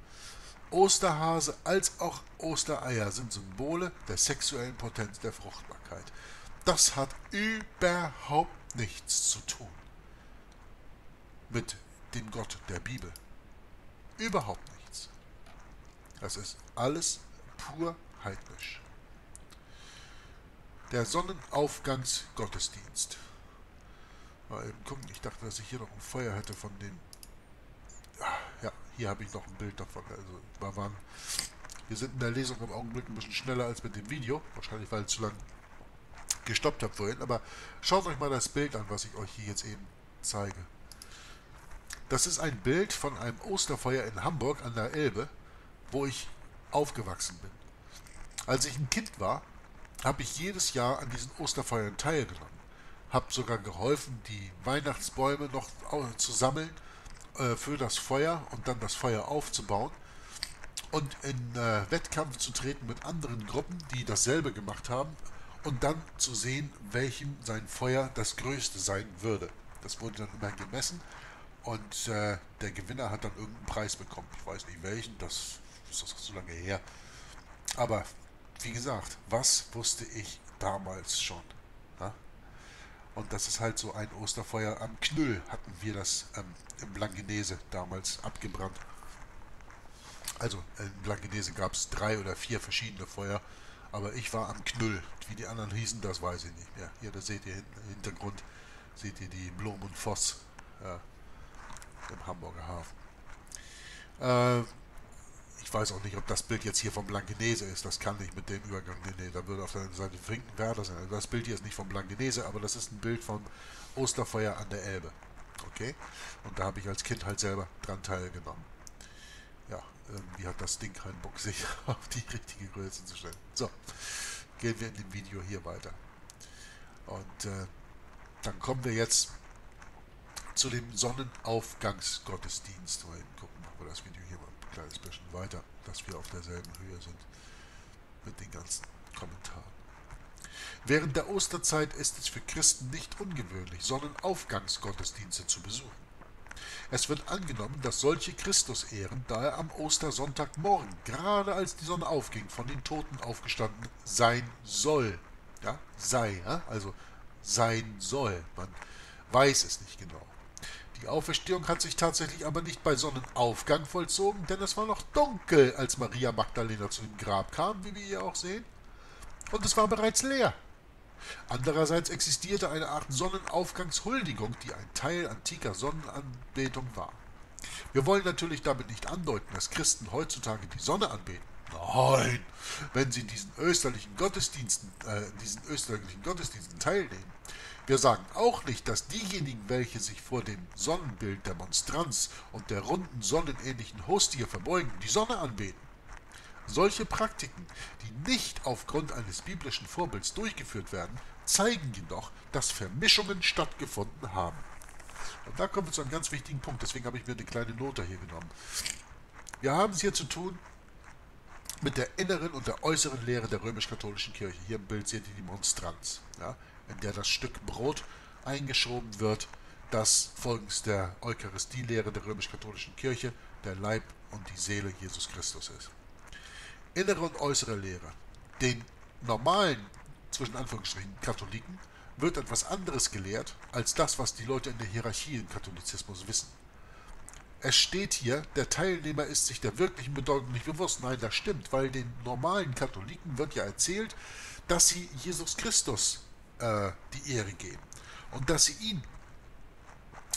Osterhase als auch Ostereier sind Symbole der sexuellen Potenz der Fruchtbarkeit. Das hat überhaupt nichts zu tun mit dem Gott der Bibel. Überhaupt nichts. Das ist alles pur heidnisch. Der Sonnenaufgangsgottesdienst. Mal eben gucken, ich dachte, dass ich hier noch ein Feuer hätte von dem... Ja, hier habe ich noch ein Bild davon. Also, wir sind in der Lesung im Augenblick ein bisschen schneller als mit dem Video. Wahrscheinlich, weil es zu lang gestoppt habe vorhin, aber schaut euch mal das Bild an, was ich euch hier jetzt eben zeige. Das ist ein Bild von einem Osterfeuer in Hamburg an der Elbe, wo ich aufgewachsen bin. Als ich ein Kind war, habe ich jedes Jahr an diesen Osterfeuern teilgenommen. Habe sogar geholfen, die Weihnachtsbäume noch zu sammeln für das Feuer und dann das Feuer aufzubauen und in Wettkampf zu treten mit anderen Gruppen, die dasselbe gemacht haben und dann zu sehen, welchem sein Feuer das größte sein würde. Das wurde dann immer gemessen und der Gewinner hat dann irgendeinen Preis bekommen. Ich weiß nicht welchen, das ist so lange her. Aber wie gesagt, was wusste ich damals schon? Ne? Und das ist halt so ein Osterfeuer. Am Knüll hatten wir das im Blankenese damals abgebrannt. Also in Blankenese gab es 3 oder 4 verschiedene Feuer, aber ich war am Knüll. Wie die anderen hießen, das weiß ich nicht mehr. Hier, da seht ihr im Hintergrund, seht ihr die Blom und Voss im Hamburger Hafen. Ich weiß auch nicht, ob das Bild jetzt hier von Blankenese ist. Das kann nicht mit dem Übergang. Nee, da würde auf der Seite Finkenwerder sein. Also das Bild hier ist nicht von Blankenese, aber das ist ein Bild vom Osterfeuer an der Elbe. Okay? Und da habe ich als Kind halt selber dran teilgenommen. Ja, irgendwie hat das Ding keinen Bock, sich auf die richtige Größe zu stellen. So, gehen wir in dem Video hier weiter. Und dann kommen wir jetzt zu dem Sonnenaufgangsgottesdienst. Mal eben gucken, machen wir das Video hier mal ein kleines bisschen weiter, dass wir auf derselben Höhe sind mit den ganzen Kommentaren. Während der Osterzeit ist es für Christen nicht ungewöhnlich, Sonnenaufgangsgottesdienste zu besuchen. Es wird angenommen, dass solche Christusehren, da er am Ostersonntagmorgen, gerade als die Sonne aufging, von den Toten aufgestanden sein soll. Ja, sei, ja? Also sein soll. Man weiß es nicht genau. Die Auferstehung hat sich tatsächlich aber nicht bei Sonnenaufgang vollzogen, denn es war noch dunkel, als Maria Magdalena zu dem Grab kam, wie wir hier auch sehen. Und es war bereits leer. Andererseits existierte eine Art Sonnenaufgangshuldigung, die ein Teil antiker Sonnenanbetung war. Wir wollen natürlich damit nicht andeuten, dass Christen heutzutage die Sonne anbeten. Nein, wenn sie in diesen österlichen Gottesdiensten, teilnehmen. Wir sagen auch nicht, dass diejenigen, welche sich vor dem Sonnenbild der Monstranz und der runden, sonnenähnlichen Hostie verbeugen, die Sonne anbeten. Solche Praktiken, die nicht aufgrund eines biblischen Vorbilds durchgeführt werden, zeigen jedoch, dass Vermischungen stattgefunden haben. Und da kommen wir zu einem ganz wichtigen Punkt, deswegen habe ich mir eine kleine Note hier genommen. Wir haben es hier zu tun mit der inneren und der äußeren Lehre der römisch-katholischen Kirche. Hier im Bild seht ihr die Monstranz, ja, in der das Stück Brot eingeschoben wird, das folgend der Eucharistielehre der römisch-katholischen Kirche der Leib und die Seele Jesus Christus ist. Innere und äußere Lehre. Den normalen, zwischen Anführungsstrichen, Katholiken wird etwas anderes gelehrt, als das, was die Leute in der Hierarchie im Katholizismus wissen. Es steht hier, der Teilnehmer ist sich der wirklichen Bedeutung nicht bewusst. Nein, das stimmt, weil den normalen Katholiken wird ja erzählt, dass sie Jesus Christus die Ehre geben und dass sie ihn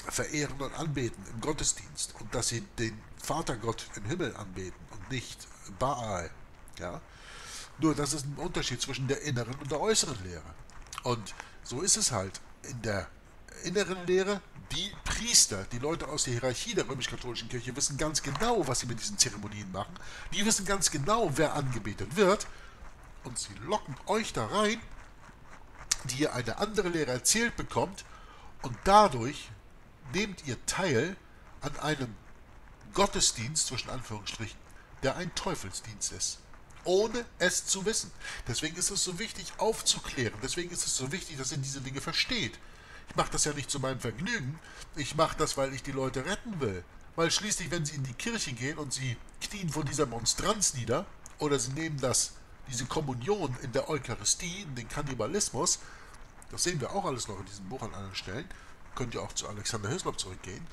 verehren und anbeten im Gottesdienst und dass sie den Vatergott im Himmel anbeten und nicht Baal. Ja? Nur das ist ein Unterschied zwischen der inneren und der äußeren Lehre. Und so ist es halt in der inneren Lehre. Die Priester, die Leute aus der Hierarchie der römisch-katholischen Kirche wissen ganz genau, was sie mit diesen Zeremonien machen. Die wissen ganz genau, wer angebetet wird. Und sie locken euch da rein, die ihr eine andere Lehre erzählt bekommt. Und dadurch nehmt ihr teil an einem Gottesdienst, zwischen Anführungsstrichen, der ein Teufelsdienst ist, ohne es zu wissen. Deswegen ist es so wichtig, aufzuklären. Deswegen ist es so wichtig, dass ihr diese Dinge versteht. Ich mache das ja nicht zu meinem Vergnügen. Ich mache das, weil ich die Leute retten will. Weil schließlich, wenn sie in die Kirche gehen und sie knien vor dieser Monstranz nieder, oder sie nehmen diese Kommunion in der Eucharistie, in den Kannibalismus, das sehen wir auch alles noch in diesem Buch an anderen Stellen, könnt ihr auch zu Alexander Hislop zurückgehen,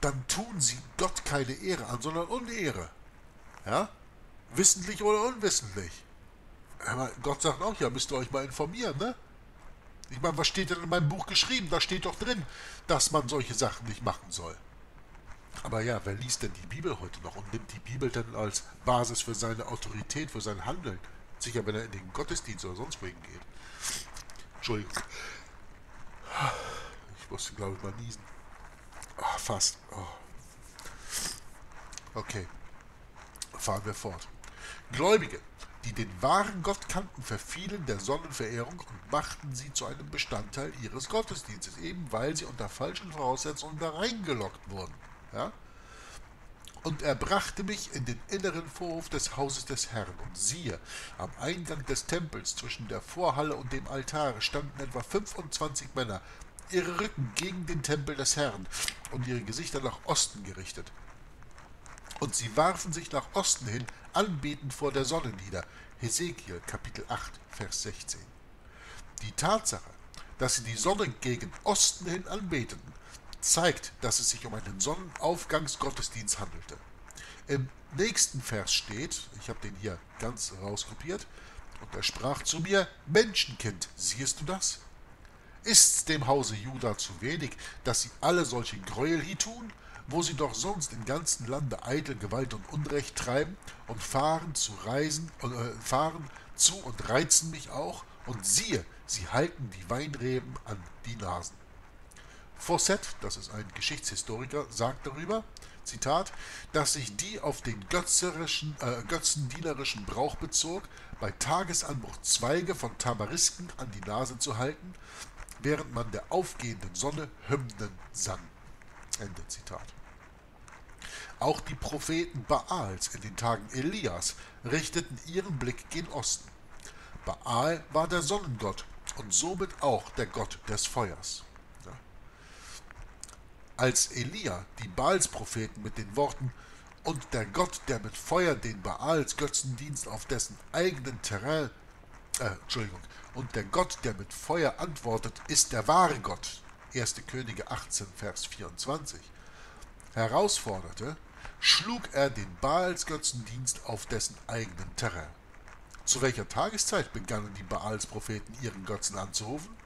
dann tun sie Gott keine Ehre an, sondern Unehre. Ja? Wissentlich oder unwissentlich. Aber Gott sagt auch, ja, müsst ihr euch mal informieren, ne? Ich meine, was steht denn in meinem Buch geschrieben? Da steht doch drin, dass man solche Sachen nicht machen soll. Aber ja, wer liest denn die Bibel heute noch und nimmt die Bibel denn als Basis für seine Autorität, für sein Handeln? Sicher, wenn er in den Gottesdienst oder sonst wohin geht. Entschuldigung. Ich musste, glaube ich, mal niesen. Ach, fast. Oh. Okay. Fahren wir fort. Gläubige, die den wahren Gott kannten, verfielen der Sonnenverehrung und machten sie zu einem Bestandteil ihres Gottesdienstes, eben weil sie unter falschen Voraussetzungen da reingelockt wurden. Ja? Und er brachte mich in den inneren Vorhof des Hauses des Herrn. Und siehe, am Eingang des Tempels zwischen der Vorhalle und dem Altar standen etwa 25 Männer, ihre Rücken gegen den Tempel des Herrn und ihre Gesichter nach Osten gerichtet. Und sie warfen sich nach Osten hin, anbetend vor der Sonne nieder. Hesekiel, Kapitel 8, Vers 16. Die Tatsache, dass sie die Sonne gegen Osten hin anbeteten, zeigt, dass es sich um einen Sonnenaufgangsgottesdienst handelte. Im nächsten Vers steht, ich habe den hier ganz rauskopiert, und er sprach zu mir: Menschenkind, siehst du das? Ist's dem Hause Juda zu wenig, dass sie alle solche Gräuel hier tun, wo sie doch sonst im ganzen Lande eitel Gewalt und Unrecht treiben und fahren zu und reizen mich auch, und siehe, sie halten die Weinreben an die Nasen. Fossett, das ist ein Geschichtshistoriker, sagt darüber, Zitat, dass sich die auf den götzendienerischen Brauch bezog, bei Tagesanbruch Zweige von Tamarisken an die Nase zu halten, während man der aufgehenden Sonne Hymnen sang. Ende Zitat. Auch die Propheten Baals in den Tagen Elias richteten ihren Blick gen Osten. Baal war der Sonnengott und somit auch der Gott des Feuers. Als Elia die Baalspropheten mit den Worten »Und der Gott, der mit Feuer den Baals Götzendienst auf dessen eigenen Terrain, und der Gott, der mit Feuer antwortet, ist der wahre Gott«, 1. Könige 18, Vers 24, herausforderte, schlug er den Baals Götzendienst auf dessen eigenen Terrain. Zu welcher Tageszeit begannen die Baalspropheten ihren Götzen anzurufen?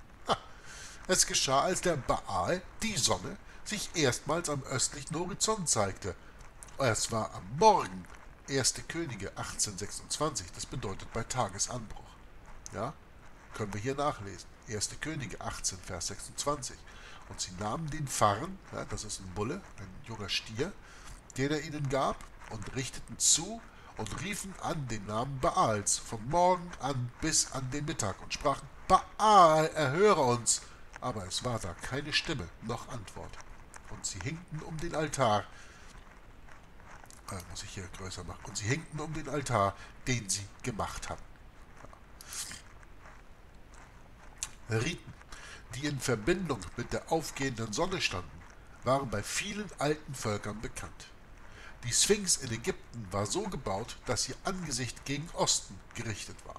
Es geschah, als der Baal, die Sonne, sich erstmals am östlichen Horizont zeigte. Es war am Morgen, 1. Könige 1826, das bedeutet bei Tagesanbruch. Ja, können wir hier nachlesen. 1. Könige 18, Vers 26. Und sie nahmen den Farn, ja, das ist ein Bulle, ein junger Stier, den er ihnen gab, und richteten zu und riefen an den Namen Baals, vom Morgen an bis an den Mittag, und sprachen: Baal, erhöre uns! Aber es war da keine Stimme, noch Antwort. Und sie hinkten um den Altar, muss ich hier größer machen, und sie hinkten um den Altar, den sie gemacht hatten. Ja. Riten, die in Verbindung mit der aufgehenden Sonne standen, waren bei vielen alten Völkern bekannt. Die Sphinx in Ägypten war so gebaut, dass ihr Angesicht gegen Osten gerichtet war.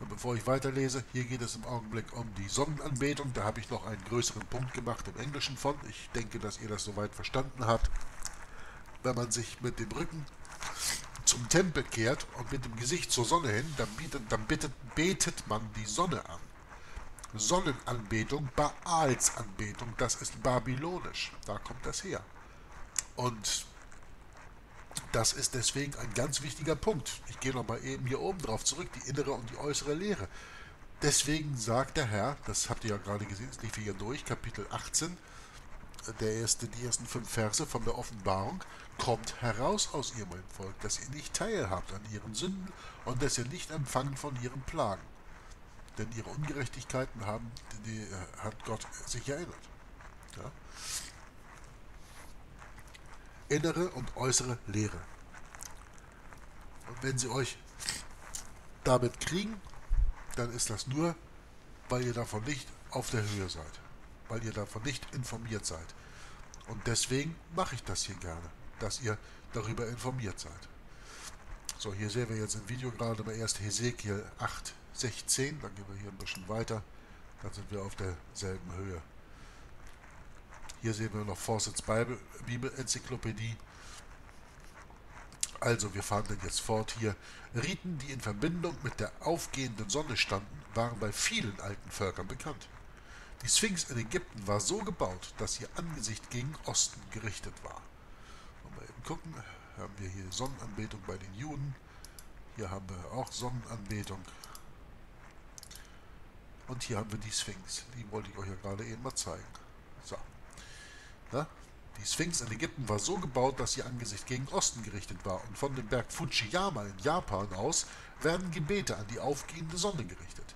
Und bevor ich weiterlese, hier geht es im Augenblick um die Sonnenanbetung. Da habe ich noch einen größeren Punkt gemacht im Englischen von. Ich denke, dass ihr das soweit verstanden habt. Wenn man sich mit dem Rücken zum Tempel kehrt und mit dem Gesicht zur Sonne hin, dann betet man die Sonne an. Sonnenanbetung, Baalsanbetung, das ist babylonisch. Da kommt das her. Und das ist deswegen ein ganz wichtiger Punkt. Ich gehe nochmal eben hier oben drauf zurück, die innere und die äußere Lehre. Deswegen sagt der Herr, das habt ihr ja gerade gesehen, das lief hier durch, Kapitel 18, die ersten 5 Verse von der Offenbarung: Kommt heraus aus ihrem Volk, dass ihr nicht teilhabt an ihren Sünden und dass ihr nicht empfangt von ihren Plagen. Denn ihre Ungerechtigkeiten hat Gott sich erinnert. Ja? Innere und äußere Lehre. Und wenn sie euch damit kriegen, dann ist das nur, weil ihr davon nicht auf der Höhe seid, weil ihr davon nicht informiert seid. Und deswegen mache ich das hier gerne, dass ihr darüber informiert seid. So, hier sehen wir jetzt im Video gerade mal erst Hesekiel 8, 16, dann gehen wir hier ein bisschen weiter, dann sind wir auf derselben Höhe. Hier sehen wir noch Fawcett's Bibel-Enzyklopädie. Also, wir fahren dann jetzt fort hier. Riten, die in Verbindung mit der aufgehenden Sonne standen, waren bei vielen alten Völkern bekannt. Die Sphinx in Ägypten war so gebaut, dass ihr Angesicht gegen Osten gerichtet war. Mal eben gucken, haben wir hier Sonnenanbetung bei den Juden. Hier haben wir auch Sonnenanbetung. Und hier haben wir die Sphinx. Die wollte ich euch ja gerade eben mal zeigen. So. Na? Die Sphinx in Ägypten war so gebaut, dass ihr Angesicht gegen Osten gerichtet war. Und von dem Berg Fujiyama in Japan aus werden Gebete an die aufgehende Sonne gerichtet.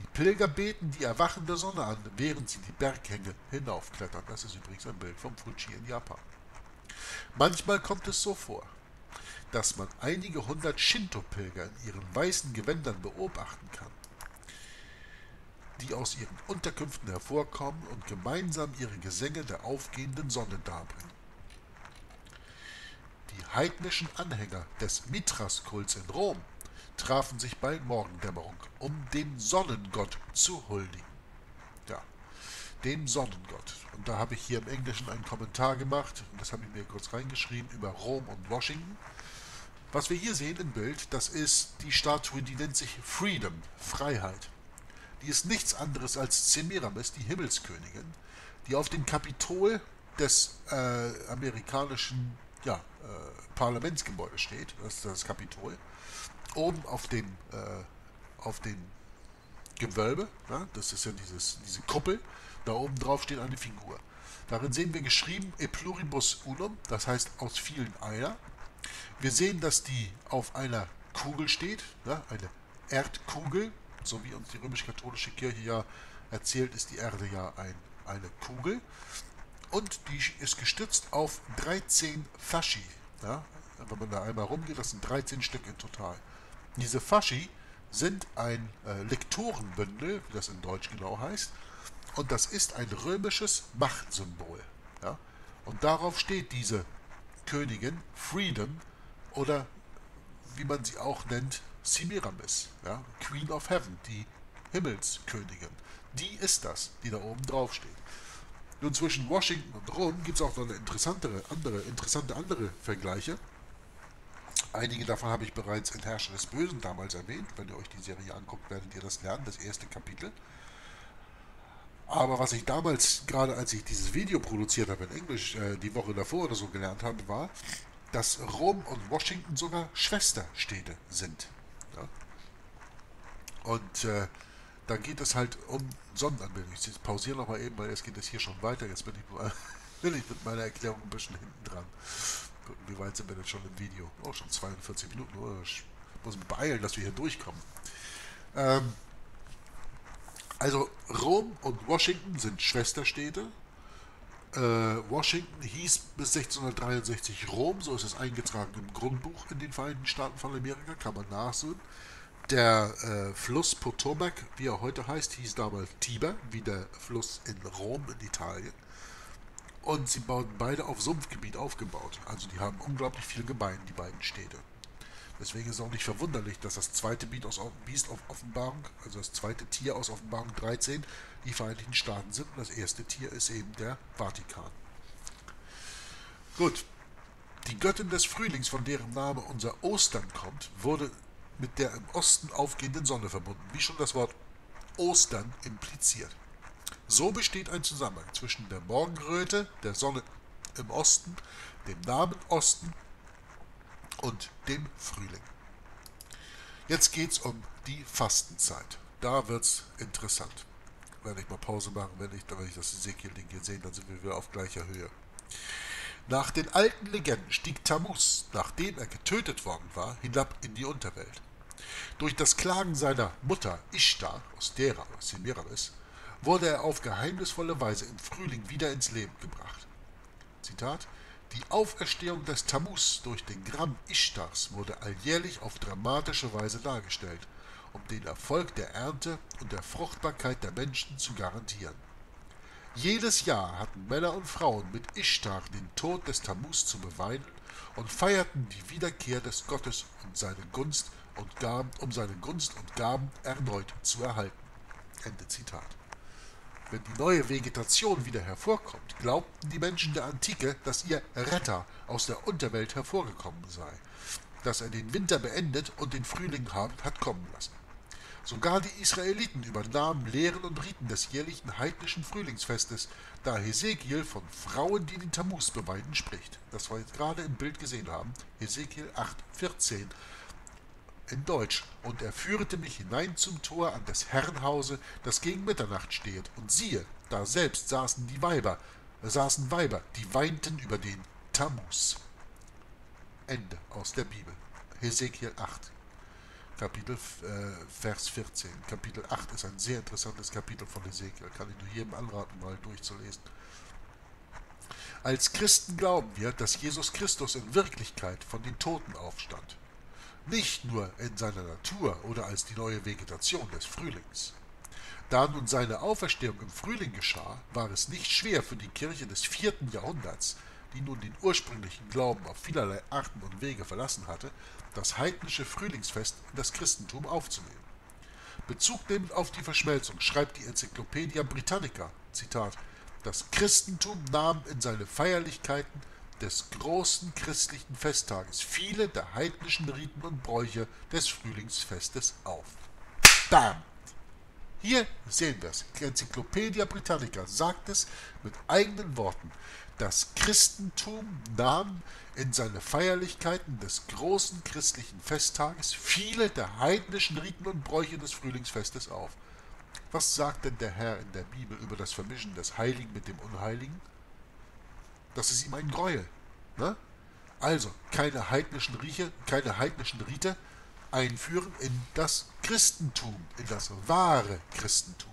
Die Pilger beten die erwachende Sonne an, während sie die Berghänge hinaufklettern. Das ist übrigens ein Bild vom Fuji in Japan. Manchmal kommt es so vor, dass man einige hundert Shinto-Pilger in ihren weißen Gewändern beobachten kann, die aus ihren Unterkünften hervorkommen und gemeinsam ihre Gesänge der aufgehenden Sonne darbringen. Die heidnischen Anhänger des Mithras-Kults in Rom trafen sich bei Morgendämmerung, um dem Sonnengott zu huldigen. Ja, dem Sonnengott. Und da habe ich hier im Englischen einen Kommentar gemacht, und das habe ich mir kurz reingeschrieben, über Rom und Washington. Was wir hier sehen im Bild, das ist die Statue, die nennt sich Freedom, Freiheit. Die ist nichts anderes als Semiramis, die Himmelskönigin, die auf dem Kapitol des amerikanischen Parlamentsgebäudes steht, das ist das Kapitol, oben auf dem Gewölbe, ja, das ist ja diese Kuppel, da oben drauf steht eine Figur. Darin sehen wir geschrieben, E pluribus unum, das heißt aus vielen einer. Wir sehen, dass die auf einer Kugel steht, ja, eine Erdkugel, so wie uns die römisch-katholische Kirche ja erzählt, ist die Erde ja eine Kugel. Und die ist gestützt auf 13 Fasci, ja, wenn man da einmal rumgeht, das sind 13 Stück in total. Diese Fasci sind ein Lektorenbündel, wie das in Deutsch genau heißt, und das ist ein römisches Machtsymbol. Ja? Und darauf steht diese Königin Freedom oder wie man sie auch nennt, Semiramis, ja? Queen of Heaven, die Himmelskönigin. Die ist das, die da oben drauf steht. Nun zwischen Washington und Rom gibt es auch noch eine interessante andere Vergleiche. Einige davon habe ich bereits in Herrscher des Bösen damals erwähnt. Wenn ihr euch die Serie anguckt, werdet ihr das lernen, das erste Kapitel. Aber was ich damals, gerade als ich dieses Video produziert habe in Englisch, die Woche davor oder so gelernt habe, war, dass Rom und Washington sogar Schwesterstädte sind. Ja? Und da geht es halt um Sonnenanbildung. Ich pausiere nochmal eben, weil jetzt geht es hier schon weiter. Jetzt bin ich mit meiner Erklärung ein bisschen hinten dran. Gucken, wie weit sind wir denn schon im Video? Oh, schon 42 Minuten. Oh, ich muss mich beeilen, dass wir hier durchkommen. Also Rom und Washington sind Schwesterstädte. Washington hieß bis 1663 Rom. So ist es eingetragen im Grundbuch in den Vereinigten Staaten von Amerika. Kann man nachsehen. Der Fluss Potomac, wie er heute heißt, hieß damals Tiber, wie der Fluss in Rom in Italien. Und sie wurden beide auf Sumpfgebiet aufgebaut. Also die haben unglaublich viel gemein, die beiden Städte. Deswegen ist es auch nicht verwunderlich, dass das zweite Biest auf Offenbarung, also das zweite Tier aus Offenbarung 13, die Vereinigten Staaten sind. Und das erste Tier ist eben der Vatikan. Gut. Die Göttin des Frühlings, von deren Name unser Ostern kommt, wurde mit der im Osten aufgehenden Sonne verbunden, wie schon das Wort Ostern impliziert. So besteht ein Zusammenhang zwischen der Morgenröte, der Sonne im Osten, dem Namen Osten und dem Frühling. Jetzt geht es um die Fastenzeit. Da wird es interessant. Werde ich mal Pause machen, wenn ich das Hesekiel-Ding hier sehe, dann sind wir wieder auf gleicher Höhe. Nach den alten Legenden stieg Tammuz, nachdem er getötet worden war, hinab in die Unterwelt. Durch das Klagen seiner Mutter Ishtar, Ostera oder Semiramis, wurde er auf geheimnisvolle Weise im Frühling wieder ins Leben gebracht. Zitat: Die Auferstehung des Tammuz durch den Gramm Ishtars wurde alljährlich auf dramatische Weise dargestellt, um den Erfolg der Ernte und der Fruchtbarkeit der Menschen zu garantieren. Jedes Jahr hatten Männer und Frauen mit Ishtar den Tod des Tammuz zu beweinen und feierten die Wiederkehr des Gottes, um seine Gunst und Gaben erneut zu erhalten. Ende Zitat. Wenn die neue Vegetation wieder hervorkommt, glaubten die Menschen der Antike, dass ihr Retter aus der Unterwelt hervorgekommen sei, dass er den Winter beendet und den Frühling hat kommen lassen. Sogar die Israeliten übernahmen Lehren und Riten des jährlichen heidnischen Frühlingsfestes, da Hesekiel von Frauen, die den Tammuz beweiden, spricht. Das wir jetzt gerade im Bild gesehen haben, Hesekiel 8,14. in Deutsch. Und er führte mich hinein zum Tor an des Herrenhause, das gegen Mitternacht stehet. Und siehe, da selbst saßen Weiber, die weinten über den Tammuz. Ende aus der Bibel. Hesekiel 8, Vers 14. Kapitel 8 ist ein sehr interessantes Kapitel von Hesekiel. Kann ich nur jedem anraten, mal durchzulesen. Als Christen glauben wir, dass Jesus Christus in Wirklichkeit von den Toten aufstand. Nicht nur in seiner Natur oder als die neue Vegetation des Frühlings. Da nun seine Auferstehung im Frühling geschah, war es nicht schwer für die Kirche des 4. Jahrhunderts, die nun den ursprünglichen Glauben auf vielerlei Arten und Wege verlassen hatte, das heidnische Frühlingsfest in das Christentum aufzunehmen. Bezug nehmend auf die Verschmelzung schreibt die Encyclopædia Britannica, Zitat, das Christentum nahm in seine Feierlichkeiten des großen christlichen Festtages viele der heidnischen Riten und Bräuche des Frühlingsfestes auf. Bam! Hier sehen wir es. Die Encyclopædia Britannica sagt es mit eigenen Worten. Das Christentum nahm in seine Feierlichkeiten des großen christlichen Festtages viele der heidnischen Riten und Bräuche des Frühlingsfestes auf. Was sagt denn der Herr in der Bibel über das Vermischen des Heiligen mit dem Unheiligen? Das ist ihm ein Gräuel. Ne? Also, keine heidnischen Rite einführen in das Christentum, in das wahre Christentum.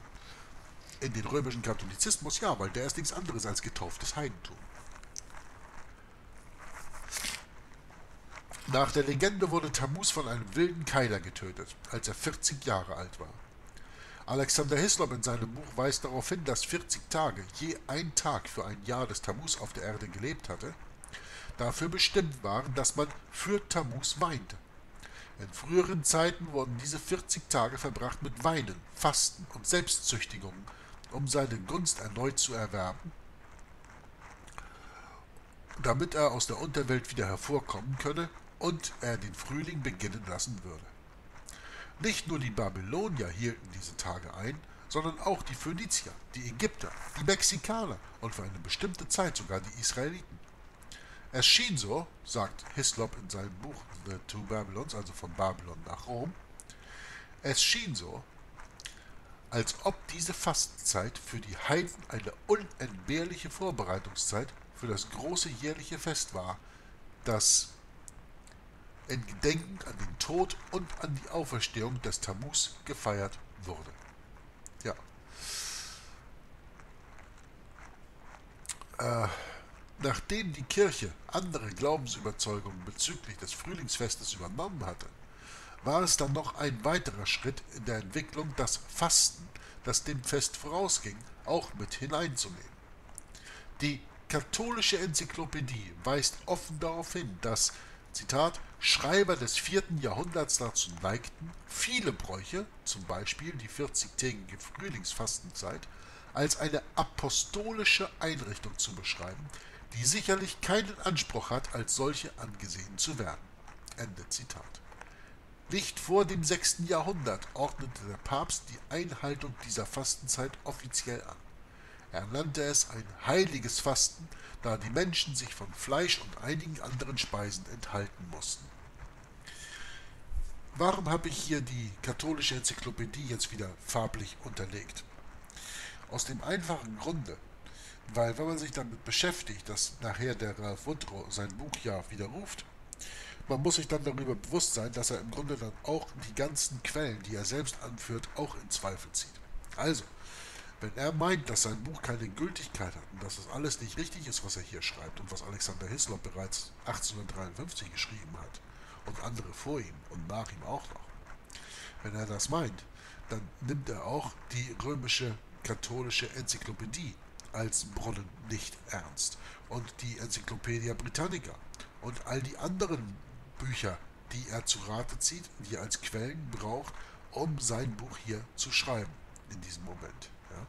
In den römischen Katholizismus, ja, weil der ist nichts anderes als getauftes Heidentum. Nach der Legende wurde Tammuz von einem wilden Keiler getötet, als er 40 Jahre alt war. Alexander Hislop in seinem Buch weist darauf hin, dass 40 Tage, je ein Tag für ein Jahr des Tammuz auf der Erde gelebt hatte, dafür bestimmt waren, dass man für Tammuz weinte. In früheren Zeiten wurden diese 40 Tage verbracht mit Weinen, Fasten und Selbstzüchtigungen, um seine Gunst erneut zu erwerben, damit er aus der Unterwelt wieder hervorkommen könne und er den Frühling beginnen lassen würde. Nicht nur die Babylonier hielten diese Tage ein, sondern auch die Phönizier, die Ägypter, die Mexikaner und für eine bestimmte Zeit sogar die Israeliten. Es schien so, sagt Hislop in seinem Buch The Two Babylons, also von Babylon nach Rom, es schien so, als ob diese Fastenzeit für die Heiden eine unentbehrliche Vorbereitungszeit für das große jährliche Fest war, das in Gedenken an den Tod und an die Auferstehung des Tammuz gefeiert wurde. Ja. Nachdem die Kirche andere Glaubensüberzeugungen bezüglich des Frühlingsfestes übernommen hatte, war es dann noch ein weiterer Schritt in der Entwicklung, das Fasten, das dem Fest vorausging, auch mit hineinzunehmen. Die katholische Enzyklopädie weist offen darauf hin, dass, Zitat, Schreiber des 4. Jahrhunderts dazu neigten, viele Bräuche, zum Beispiel die 40-tägige Frühlingsfastenzeit, als eine apostolische Einrichtung zu beschreiben, die sicherlich keinen Anspruch hat, als solche angesehen zu werden. Ende Zitat. Nicht vor dem 6. Jahrhundert ordnete der Papst die Einhaltung dieser Fastenzeit offiziell an. Er nannte es ein heiliges Fasten, da die Menschen sich von Fleisch und einigen anderen Speisen enthalten mussten. Warum habe ich hier die katholische Enzyklopädie jetzt wieder farblich unterlegt? Aus dem einfachen Grunde, weil wenn man sich damit beschäftigt, dass nachher der Ralph Woodrow sein Buch ja widerruft, man muss sich dann darüber bewusst sein, dass er im Grunde dann auch die ganzen Quellen, die er selbst anführt, auch in Zweifel zieht. Also, wenn er meint, dass sein Buch keine Gültigkeit hat und dass das alles nicht richtig ist, was er hier schreibt und was Alexander Hislop bereits 1853 geschrieben hat und andere vor ihm und nach ihm auch noch, wenn er das meint, dann nimmt er auch die römische katholische Enzyklopädie als Brunnen nicht ernst und die Encyclopædia Britannica und all die anderen Bücher, die er zu Rate zieht, die er als Quellen braucht, um sein Buch hier zu schreiben in diesem Moment. Ja.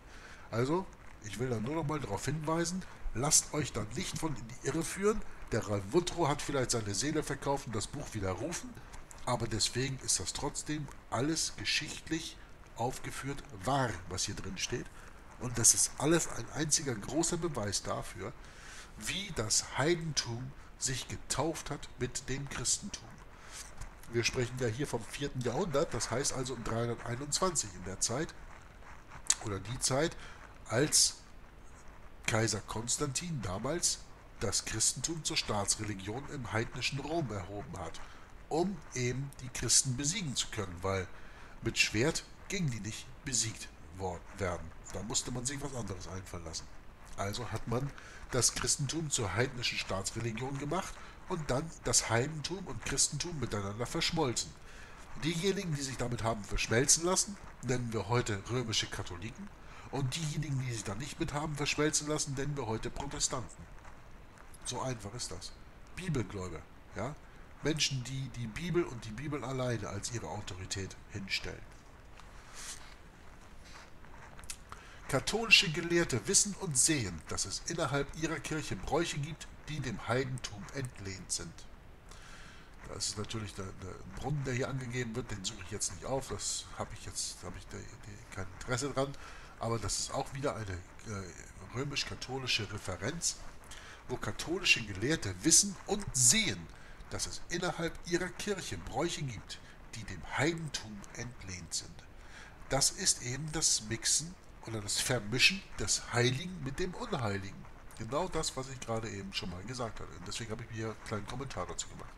Also, ich will da nur noch mal darauf hinweisen, lasst euch dann nicht von in die Irre führen, der Ralph Woodrow hat vielleicht seine Seele verkauft und das Buch widerrufen, aber deswegen ist das trotzdem alles geschichtlich aufgeführt war, was hier drin steht. Und das ist alles ein einziger großer Beweis dafür, wie das Heidentum sich getauft hat mit dem Christentum. Wir sprechen ja hier vom 4. Jahrhundert, das heißt also um 321 in der Zeit, oder die Zeit, als Kaiser Konstantin damals das Christentum zur Staatsreligion im heidnischen Rom erhoben hat, um eben die Christen besiegen zu können, weil mit Schwert gingen die nicht besiegt werden. Da musste man sich was anderes einfallen lassen. Also hat man das Christentum zur heidnischen Staatsreligion gemacht und dann das Heidentum und Christentum miteinander verschmolzen. Diejenigen, die sich damit haben verschmelzen lassen, nennen wir heute römische Katholiken, und diejenigen, die sich da nicht mit haben verschmelzen lassen, nennen wir heute Protestanten. So einfach ist das. Bibelgläube, ja? Menschen, die die Bibel und die Bibel alleine als ihre Autorität hinstellen. Katholische Gelehrte wissen und sehen, dass es innerhalb ihrer Kirche Bräuche gibt, die dem Heidentum entlehnt sind. Das ist natürlich der Brunnen, der hier angegeben wird, den suche ich jetzt nicht auf, das habe ich kein Interesse dran, aber das ist auch wieder eine römisch-katholische Referenz, wo katholische Gelehrte wissen und sehen, dass es innerhalb ihrer Kirche Bräuche gibt, die dem Heidentum entlehnt sind. Das ist eben das Mixen oder das Vermischen des Heiligen mit dem Unheiligen. Genau das, was ich gerade eben schon mal gesagt hatte. Und deswegen habe ich mir einen kleinen Kommentar dazu gemacht.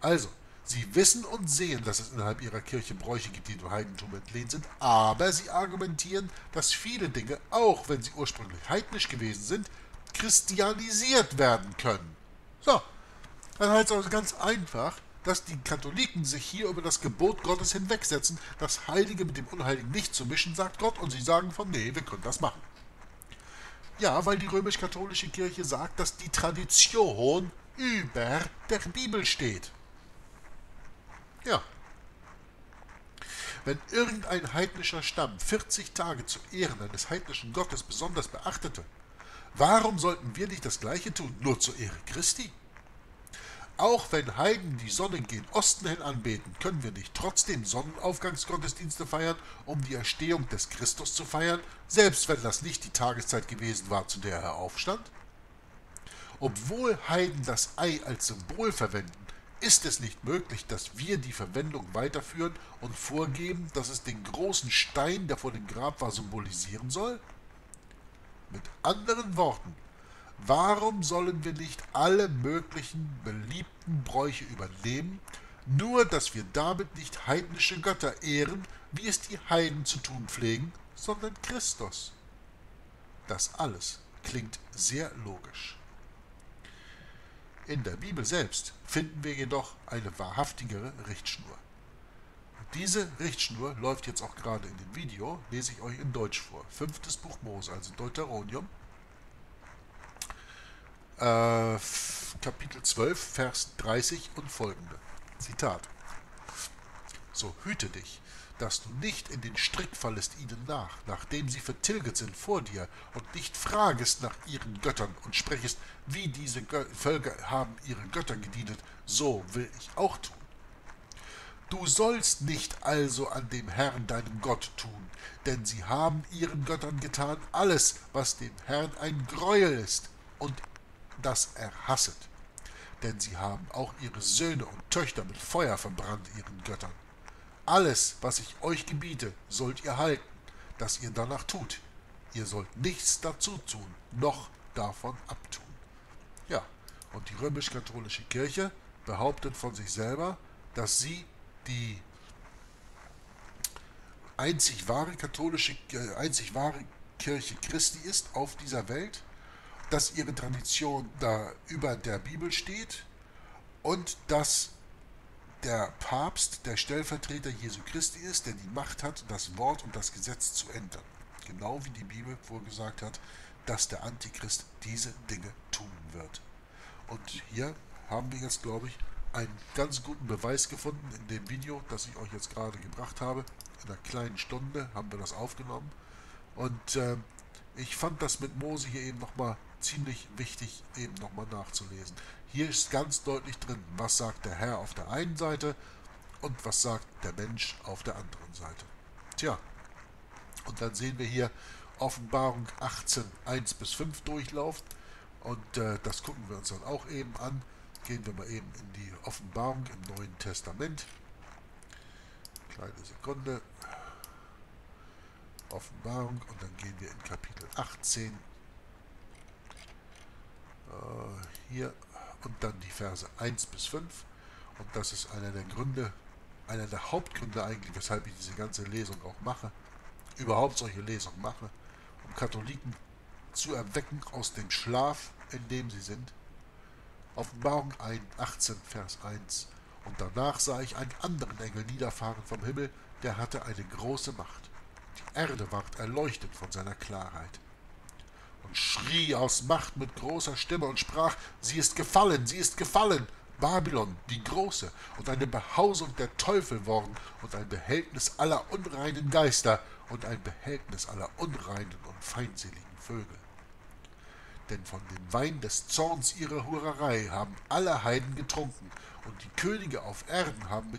Also, sie wissen und sehen, dass es innerhalb ihrer Kirche Bräuche gibt, die dem Heidentum entlehnt sind, aber sie argumentieren, dass viele Dinge, auch wenn sie ursprünglich heidnisch gewesen sind, christianisiert werden können. So, dann heißt es also ganz einfach, dass die Katholiken sich hier über das Gebot Gottes hinwegsetzen, das Heilige mit dem Unheiligen nicht zu mischen, sagt Gott, und sie sagen von, nee, wir können das machen. Ja, weil die römisch-katholische Kirche sagt, dass die Tradition über der Bibel steht. Ja. Wenn irgendein heidnischer Stamm 40 Tage zu Ehren eines heidnischen Gottes besonders beachtete, warum sollten wir nicht das Gleiche tun, nur zur Ehre Christi? Auch wenn Heiden die Sonne gen Osten hin anbeten, können wir nicht trotzdem Sonnenaufgangsgottesdienste feiern, um die Erstehung des Christus zu feiern, selbst wenn das nicht die Tageszeit gewesen war, zu der er aufstand? Obwohl Heiden das Ei als Symbol verwenden, ist es nicht möglich, dass wir die Verwendung weiterführen und vorgeben, dass es den großen Stein, der vor dem Grab war, symbolisieren soll? Mit anderen Worten, warum sollen wir nicht alle möglichen beliebten Bräuche übernehmen, nur dass wir damit nicht heidnische Götter ehren, wie es die Heiden zu tun pflegen, sondern Christus? Das alles klingt sehr logisch. In der Bibel selbst finden wir jedoch eine wahrhaftigere Richtschnur. Diese Richtschnur läuft jetzt auch gerade in dem Video, lese ich euch in Deutsch vor. 5. Buch Mose, also Deuteronium, Kapitel 12, Vers 30 und folgende. Zitat. So hüte dich, dass du nicht in den Strick fallest ihnen nach, nachdem sie vertilget sind vor dir, und nicht fragest nach ihren Göttern und sprechest, wie diese Völker haben ihre Götter gedient, so will ich auch tun. Du sollst nicht also an dem Herrn, deinem Gott, tun, denn sie haben ihren Göttern getan alles, was dem Herrn ein Gräuel ist, und das er hasset. Denn sie haben auch ihre Söhne und Töchter mit Feuer verbrannt ihren Göttern. Alles, was ich euch gebiete, sollt ihr halten, dass ihr danach tut. Ihr sollt nichts dazu tun, noch davon abtun. Ja, und die römisch-katholische Kirche behauptet von sich selber, dass sie die einzig wahre Kirche Christi ist auf dieser Welt, dass ihre Tradition da über der Bibel steht und dass der Papst der Stellvertreter Jesu Christi ist, der die Macht hat, das Wort und das Gesetz zu ändern. Genau wie die Bibel vorgesagt hat, dass der Antichrist diese Dinge tun wird. Und hier haben wir jetzt, glaube ich, einen ganz guten Beweis gefunden in dem Video, das ich euch jetzt gerade gebracht habe. In einer kleinen Stunde haben wir das aufgenommen. Und ich fand das mit Mose hier eben nochmal ziemlich wichtig, eben nochmal nachzulesen. Hier ist ganz deutlich drin, was sagt der Herr auf der einen Seite und was sagt der Mensch auf der anderen Seite. Tja, und dann sehen wir hier Offenbarung 18, 1 bis 5 durchlaufen, und das gucken wir uns dann auch eben an. Gehen wir mal eben in die Offenbarung im Neuen Testament. Kleine Sekunde. Offenbarung, und dann gehen wir in Kapitel 18. Hier und dann die Verse 1 bis 5. Und das ist einer der Gründe, einer der Hauptgründe eigentlich, weshalb ich diese ganze Lesung auch mache, überhaupt solche Lesungen mache, um Katholiken zu erwecken aus dem Schlaf, in dem sie sind. Offenbarung 18, Vers 1. Und danach sah ich einen anderen Engel niederfahren vom Himmel, der hatte eine große Macht. Die Erde ward erleuchtet von seiner Klarheit. Und schrie aus Macht mit großer Stimme und sprach, sie ist gefallen, sie ist gefallen, Babylon, die Große, und eine Behausung der Teufel worden, und ein Behältnis aller unreinen Geister, und ein Behältnis aller unreinen und feindseligen Vögel. Denn von dem Wein des Zorns ihrer Hurerei haben alle Heiden getrunken, und die Könige auf Erden haben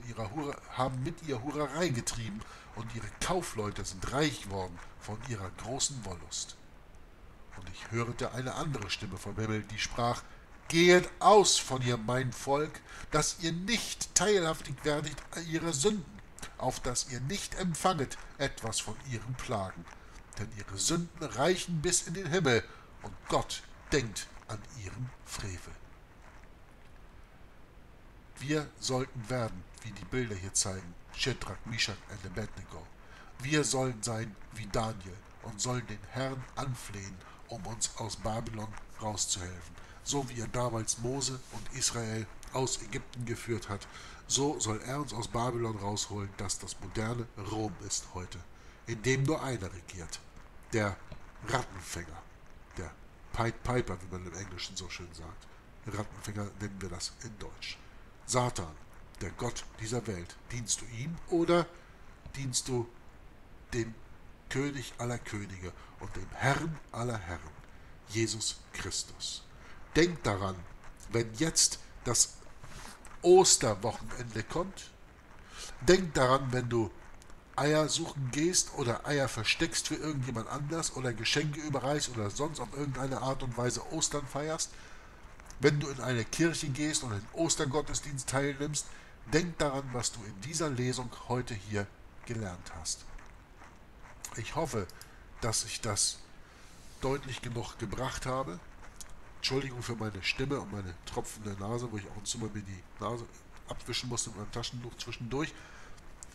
mit ihr Hurerei getrieben, und ihre Kaufleute sind reich worden von ihrer großen Wollust. Und ich hörte eine andere Stimme vom Himmel, die sprach, »Gehet aus von ihr, mein Volk, dass ihr nicht teilhaftig werdet ihrer Sünden, auf dass ihr nicht empfanget etwas von ihren Plagen. Denn ihre Sünden reichen bis in den Himmel, und Gott denkt an ihren Frevel.« Wir sollten werden, wie die Bilder hier zeigen, Schedrak, Mischak und Abednego. Wir sollen sein wie Daniel und sollen den Herrn anflehen, um uns aus Babylon rauszuhelfen. So wie er damals Mose und Israel aus Ägypten geführt hat, so soll er uns aus Babylon rausholen, dass das moderne Rom ist heute, in dem nur einer regiert, der Rattenfänger, der Pied Piper, wie man im Englischen so schön sagt. Rattenfänger nennen wir das in Deutsch. Satan, der Gott dieser Welt, dienst du ihm oder dienst du dem König aller Könige und dem Herrn aller Herren, Jesus Christus. Denkt daran, wenn jetzt das Osterwochenende kommt, denkt daran, wenn du Eier suchen gehst oder Eier versteckst für irgendjemand anders oder Geschenke überreichst oder sonst auf irgendeine Art und Weise Ostern feierst, wenn du in eine Kirche gehst und den Ostergottesdienst teilnimmst, denk daran, was du in dieser Lesung heute hier gelernt hast. Ich hoffe, dass ich das deutlich genug gebracht habe. Entschuldigung für meine Stimme und meine tropfende Nase, wo ich ab und zu mal mir die Nase abwischen musste mit meinem Taschentuch zwischendurch.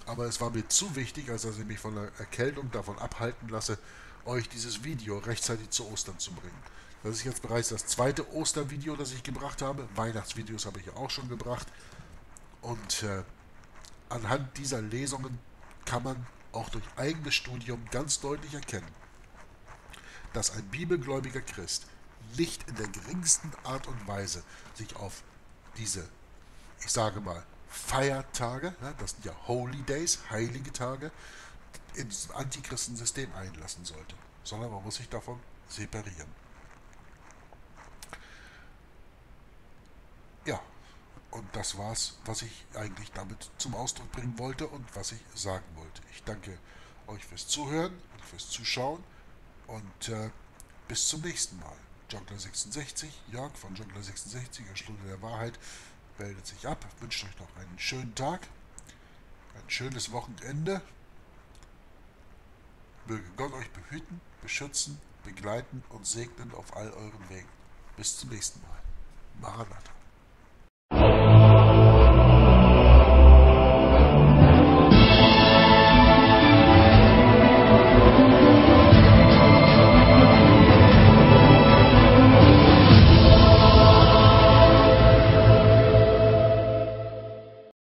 Aber es war mir zu wichtig, als dass ich mich von der Erkältung davon abhalten lasse, euch dieses Video rechtzeitig zu Ostern zu bringen. Das ist jetzt bereits das zweite Ostervideo, das ich gebracht habe. Weihnachtsvideos habe ich ja auch schon gebracht. Und anhand dieser Lesungen kann man auch durch eigenes Studium ganz deutlich erkennen, dass ein bibelgläubiger Christ nicht in der geringsten Art und Weise sich auf diese, ich sage mal, Feiertage, das sind ja Holy Days, heilige Tage, ins Antichristensystem einlassen sollte, sondern man muss sich davon separieren. Ja, und das war's, was ich eigentlich damit zum Ausdruck bringen wollte und was ich sagen wollte. Ich danke euch fürs Zuhören und fürs Zuschauen und bis zum nächsten Mal. Joggler 66, Jörg von Joggler 66, der Stunde der Wahrheit, meldet sich ab, wünscht euch noch einen schönen Tag, ein schönes Wochenende. Möge Gott euch behüten, beschützen, begleiten und segnen auf all euren Wegen. Bis zum nächsten Mal. Maranatha.